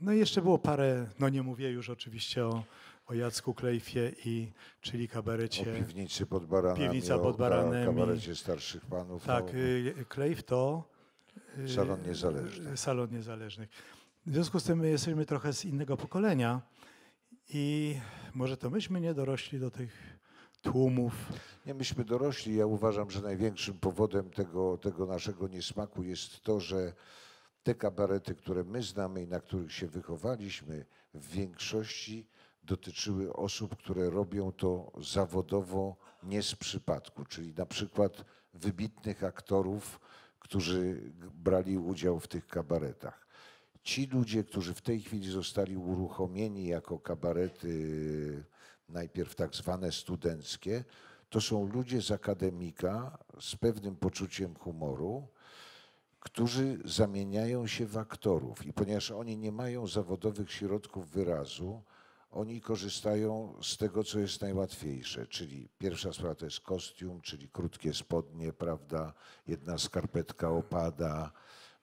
No i jeszcze było parę, no nie mówię już oczywiście o, o Jacku Klejfie, i, czyli kabarecie. O piwnicy pod baranami, piwnica pod baranami, o kabarecie starszych panów. Tak, o... Klejf to... Salon Niezależnych. Salon Niezależnych. W związku z tym my jesteśmy trochę z innego pokolenia i może to myśmy nie dorośli do tych tłumów. Nie, myśmy dorośli. Ja uważam, że największym powodem tego, tego naszego niesmaku jest to, że te kabarety, które my znamy i na których się wychowaliśmy, w większości dotyczyły osób, które robią to zawodowo, nie z przypadku. Czyli na przykład wybitnych aktorów, którzy brali udział w tych kabaretach. Ci ludzie, którzy w tej chwili zostali uruchomieni jako kabarety, najpierw tak zwane studenckie, to są ludzie z akademika z pewnym poczuciem humoru, którzy zamieniają się w aktorów. I ponieważ oni nie mają zawodowych środków wyrazu, oni korzystają z tego, co jest najłatwiejsze, czyli pierwsza sprawa to jest kostium, czyli krótkie spodnie, prawda, jedna skarpetka opada,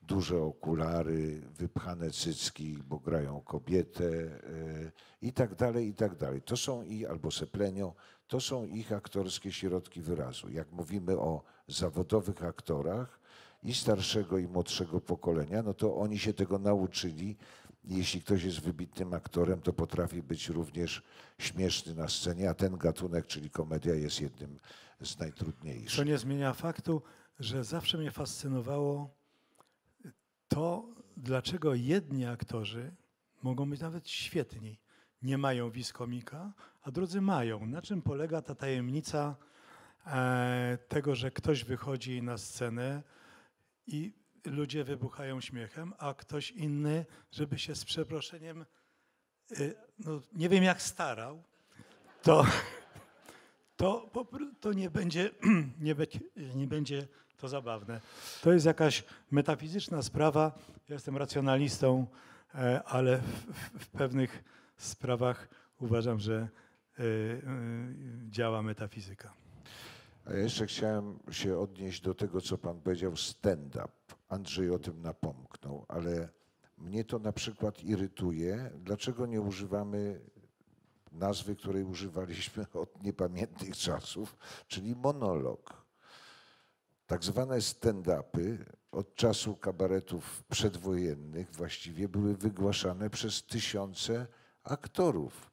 duże okulary, wypchane cycki, bo grają kobietę yy, i tak dalej, i tak dalej. To są i albo seplenio, to są ich aktorskie środki wyrazu. Jak mówimy o zawodowych aktorach i starszego, i młodszego pokolenia, no to oni się tego nauczyli. Jeśli ktoś jest wybitnym aktorem, to potrafi być również śmieszny na scenie, a ten gatunek, czyli komedia, jest jednym z najtrudniejszych. To nie zmienia faktu, że zawsze mnie fascynowało to, dlaczego jedni aktorzy mogą być nawet świetni, nie mają wiskomika, a drudzy mają. Na czym polega ta tajemnica tego, że ktoś wychodzi na scenę i ludzie wybuchają śmiechem, a ktoś inny, żeby się z przeproszeniem, no nie wiem jak starał, to, to, to nie będzie, nie będzie, nie będzie to zabawne. To jest jakaś metafizyczna sprawa. Ja jestem racjonalistą, ale w, w pewnych sprawach uważam, że działa metafizyka. A ja jeszcze chciałem się odnieść do tego, co pan powiedział, stand-up. Andrzej o tym napomknął, ale mnie to na przykład irytuje. Dlaczego nie używamy nazwy, której używaliśmy od niepamiętnych czasów, czyli monolog. Tak zwane stand-upy od czasu kabaretów przedwojennych właściwie były wygłaszane przez tysiące aktorów.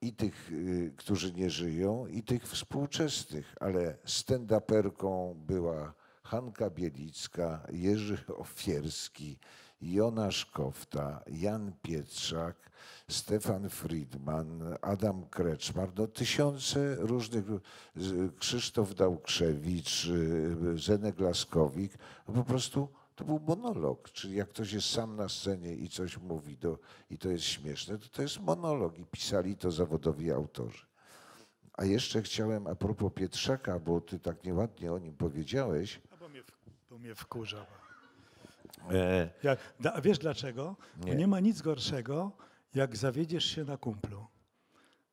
I tych, którzy nie żyją, i tych współczesnych, ale stand-uperką była Hanka Bielicka, Jerzy Ofierski, Jonasz Kofta, Jan Pietrzak, Stefan Friedman, Adam Kreczmar, no tysiące różnych, Krzysztof Dałkrzewicz, Zenek Laskowik, no po prostu to był monolog, czyli jak ktoś jest sam na scenie i coś mówi do, i to jest śmieszne, to to jest monolog i pisali to zawodowi autorzy. A jeszcze chciałem a propos Pietrzaka, bo ty tak nieładnie o nim powiedziałeś. A bo mnie, bo mnie wkurzał. E... Ja, da, wiesz dlaczego? Nie. Bo nie ma nic gorszego, jak zawiedziesz się na kumplu.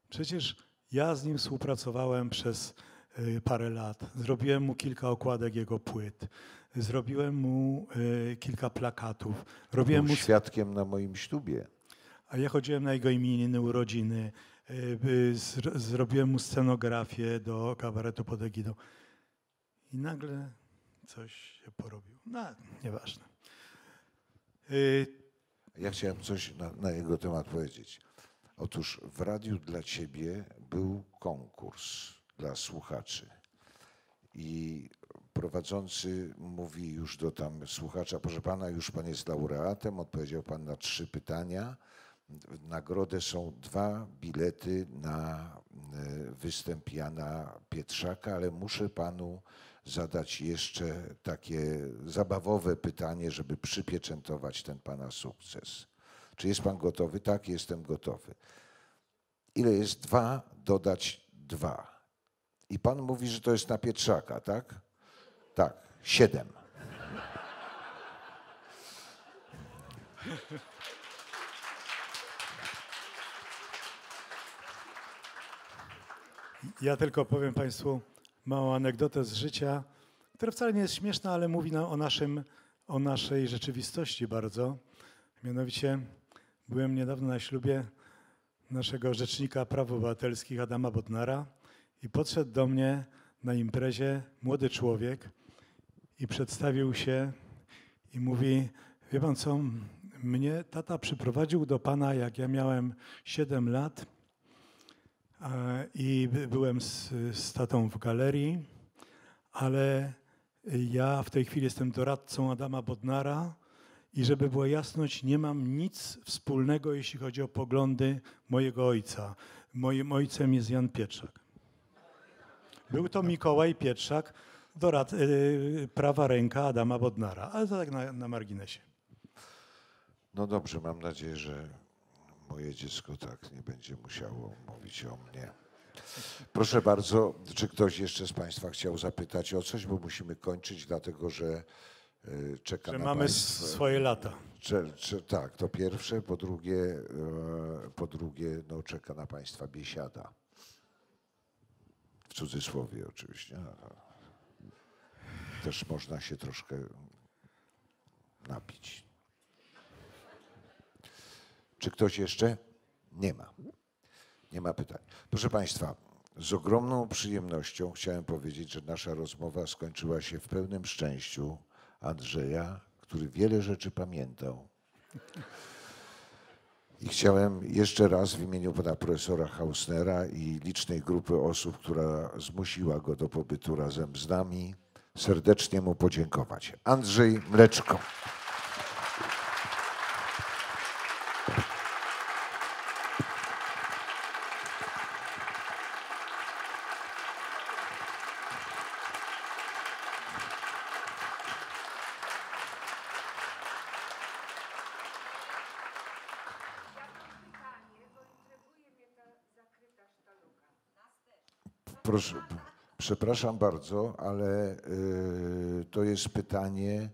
Przecież ja z nim współpracowałem przez y, parę lat. Zrobiłem mu kilka okładek jego płyt. Zrobiłem mu y, kilka plakatów. Robiłem Był mu... świadkiem na moim ślubie. A ja chodziłem na jego imieniny, urodziny. Y, y, zro, zrobiłem mu scenografię do kabaretu pod egidą. I nagle coś się porobił. No, nieważne. Y... Ja chciałem coś na, na jego temat powiedzieć. Otóż w Radiu dla Ciebie był konkurs dla słuchaczy i prowadzący mówi już do tam słuchacza: proszę pana, już pan jest laureatem, odpowiedział pan na trzy pytania. W nagrodę są dwa bilety na występ Jana Pietrzaka, ale muszę panu zadać jeszcze takie zabawowe pytanie, żeby przypieczętować ten pana sukces. Czy jest pan gotowy? Tak, jestem gotowy. Ile jest dwa? Dodać dwa. I pan mówi, że to jest na Pietrzaka, tak? Tak, siedem. Ja tylko powiem państwu małą anegdotę z życia, która wcale nie jest śmieszna, ale mówi nam o, naszym, o naszej rzeczywistości bardzo. Mianowicie byłem niedawno na ślubie naszego rzecznika praw obywatelskich Adama Bodnara i podszedł do mnie na imprezie młody człowiek i przedstawił się i mówi: wie pan co, mnie tata przyprowadził do pana, jak ja miałem siedem lat i byłem z, z tatą w galerii, ale ja w tej chwili jestem doradcą Adama Bodnara i żeby była jasność, nie mam nic wspólnego, jeśli chodzi o poglądy mojego ojca. Moim ojcem jest Jan Pietrzak. Był to Mikołaj Pietrzak, dorad, yy, prawa ręka Adama Bodnara, ale to tak na, na marginesie. No dobrze, mam nadzieję, że moje dziecko tak nie będzie musiało mówić o mnie. Proszę bardzo, czy ktoś jeszcze z państwa chciał zapytać o coś, bo musimy kończyć, dlatego że yy, czeka że na mamy państw... swoje lata. Czy, czy, tak, to pierwsze, po drugie, yy, po drugie no, czeka na państwa biesiada. W cudzysłowie oczywiście. Też można się troszkę napić. Czy ktoś jeszcze? Nie ma. Nie ma pytań. Proszę państwa, z ogromną przyjemnością chciałem powiedzieć, że nasza rozmowa skończyła się w pełnym szczęściu Andrzeja, który wiele rzeczy pamiętał. I chciałem jeszcze raz w imieniu pana profesora Hausnera i licznej grupy osób, która zmusiła go do pobytu razem z nami, serdecznie mu podziękować. Andrzej Mleczko. Proszę, przepraszam bardzo, ale yy, to jest pytanie,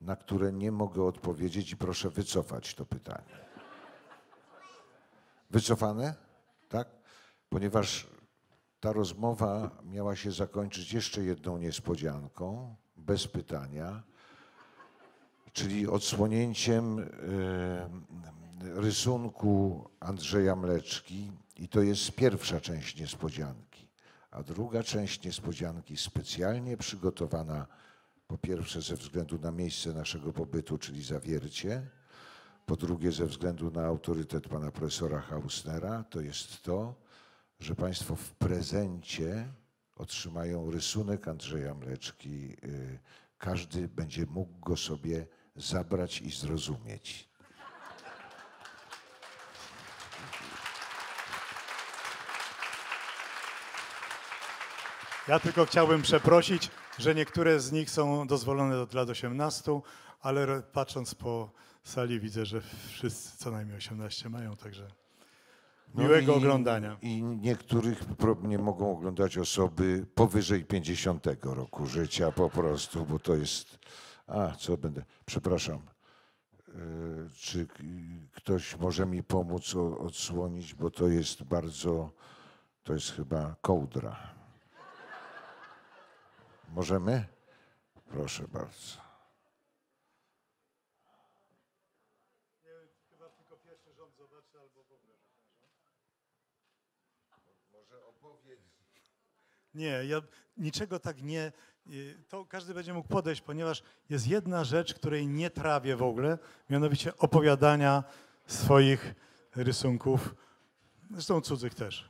na które nie mogę odpowiedzieć i proszę wycofać to pytanie. Wycofane? Tak? Ponieważ ta rozmowa miała się zakończyć jeszcze jedną niespodzianką, bez pytania, czyli odsłonięciem yy, rysunku Andrzeja Mleczki i to jest pierwsza część niespodzianki. A druga część niespodzianki specjalnie przygotowana po pierwsze ze względu na miejsce naszego pobytu, czyli Zawiercie, po drugie ze względu na autorytet pana profesora Hausnera, to jest to, że państwo w prezencie otrzymają rysunek Andrzeja Mleczki. Każdy będzie mógł go sobie zabrać i zrozumieć. Ja tylko chciałbym przeprosić, że niektóre z nich są dozwolone do lat osiemnastu, ale patrząc po sali widzę, że wszyscy co najmniej osiemnaście mają, także miłego no i, oglądania. I niektórych nie mogą oglądać osoby powyżej pięćdziesiątego roku życia po prostu, bo to jest... A, co będę... Przepraszam. Czy ktoś może mi pomóc odsłonić, bo to jest bardzo... To jest chyba kołdra. Możemy? Proszę bardzo. Chyba tylko pierwszy rząd zobaczy albo w ogóle. Może opowiedz. Nie, ja niczego tak nie... To każdy będzie mógł podejść, ponieważ jest jedna rzecz, której nie trawię w ogóle, mianowicie opowiadania swoich rysunków, zresztą cudzych też.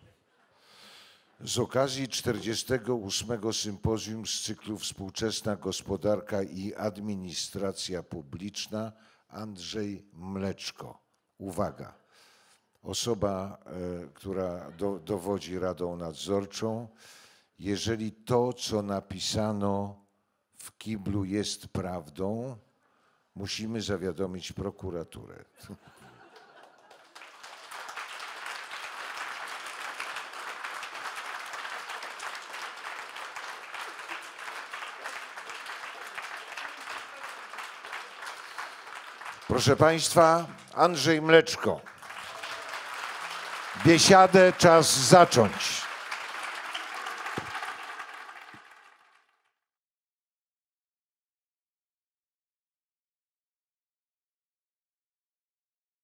Z okazji czterdziestego ósmego sympozjum z cyklu Współczesna Gospodarka i Administracja Publiczna Andrzej Mleczko. Uwaga, osoba, która do, dowodzi Radą Nadzorczą. Jeżeli to, co napisano w kiblu, jest prawdą, musimy zawiadomić prokuraturę. Proszę Państwa, Andrzej Mleczko. Biesiadę czas zacząć.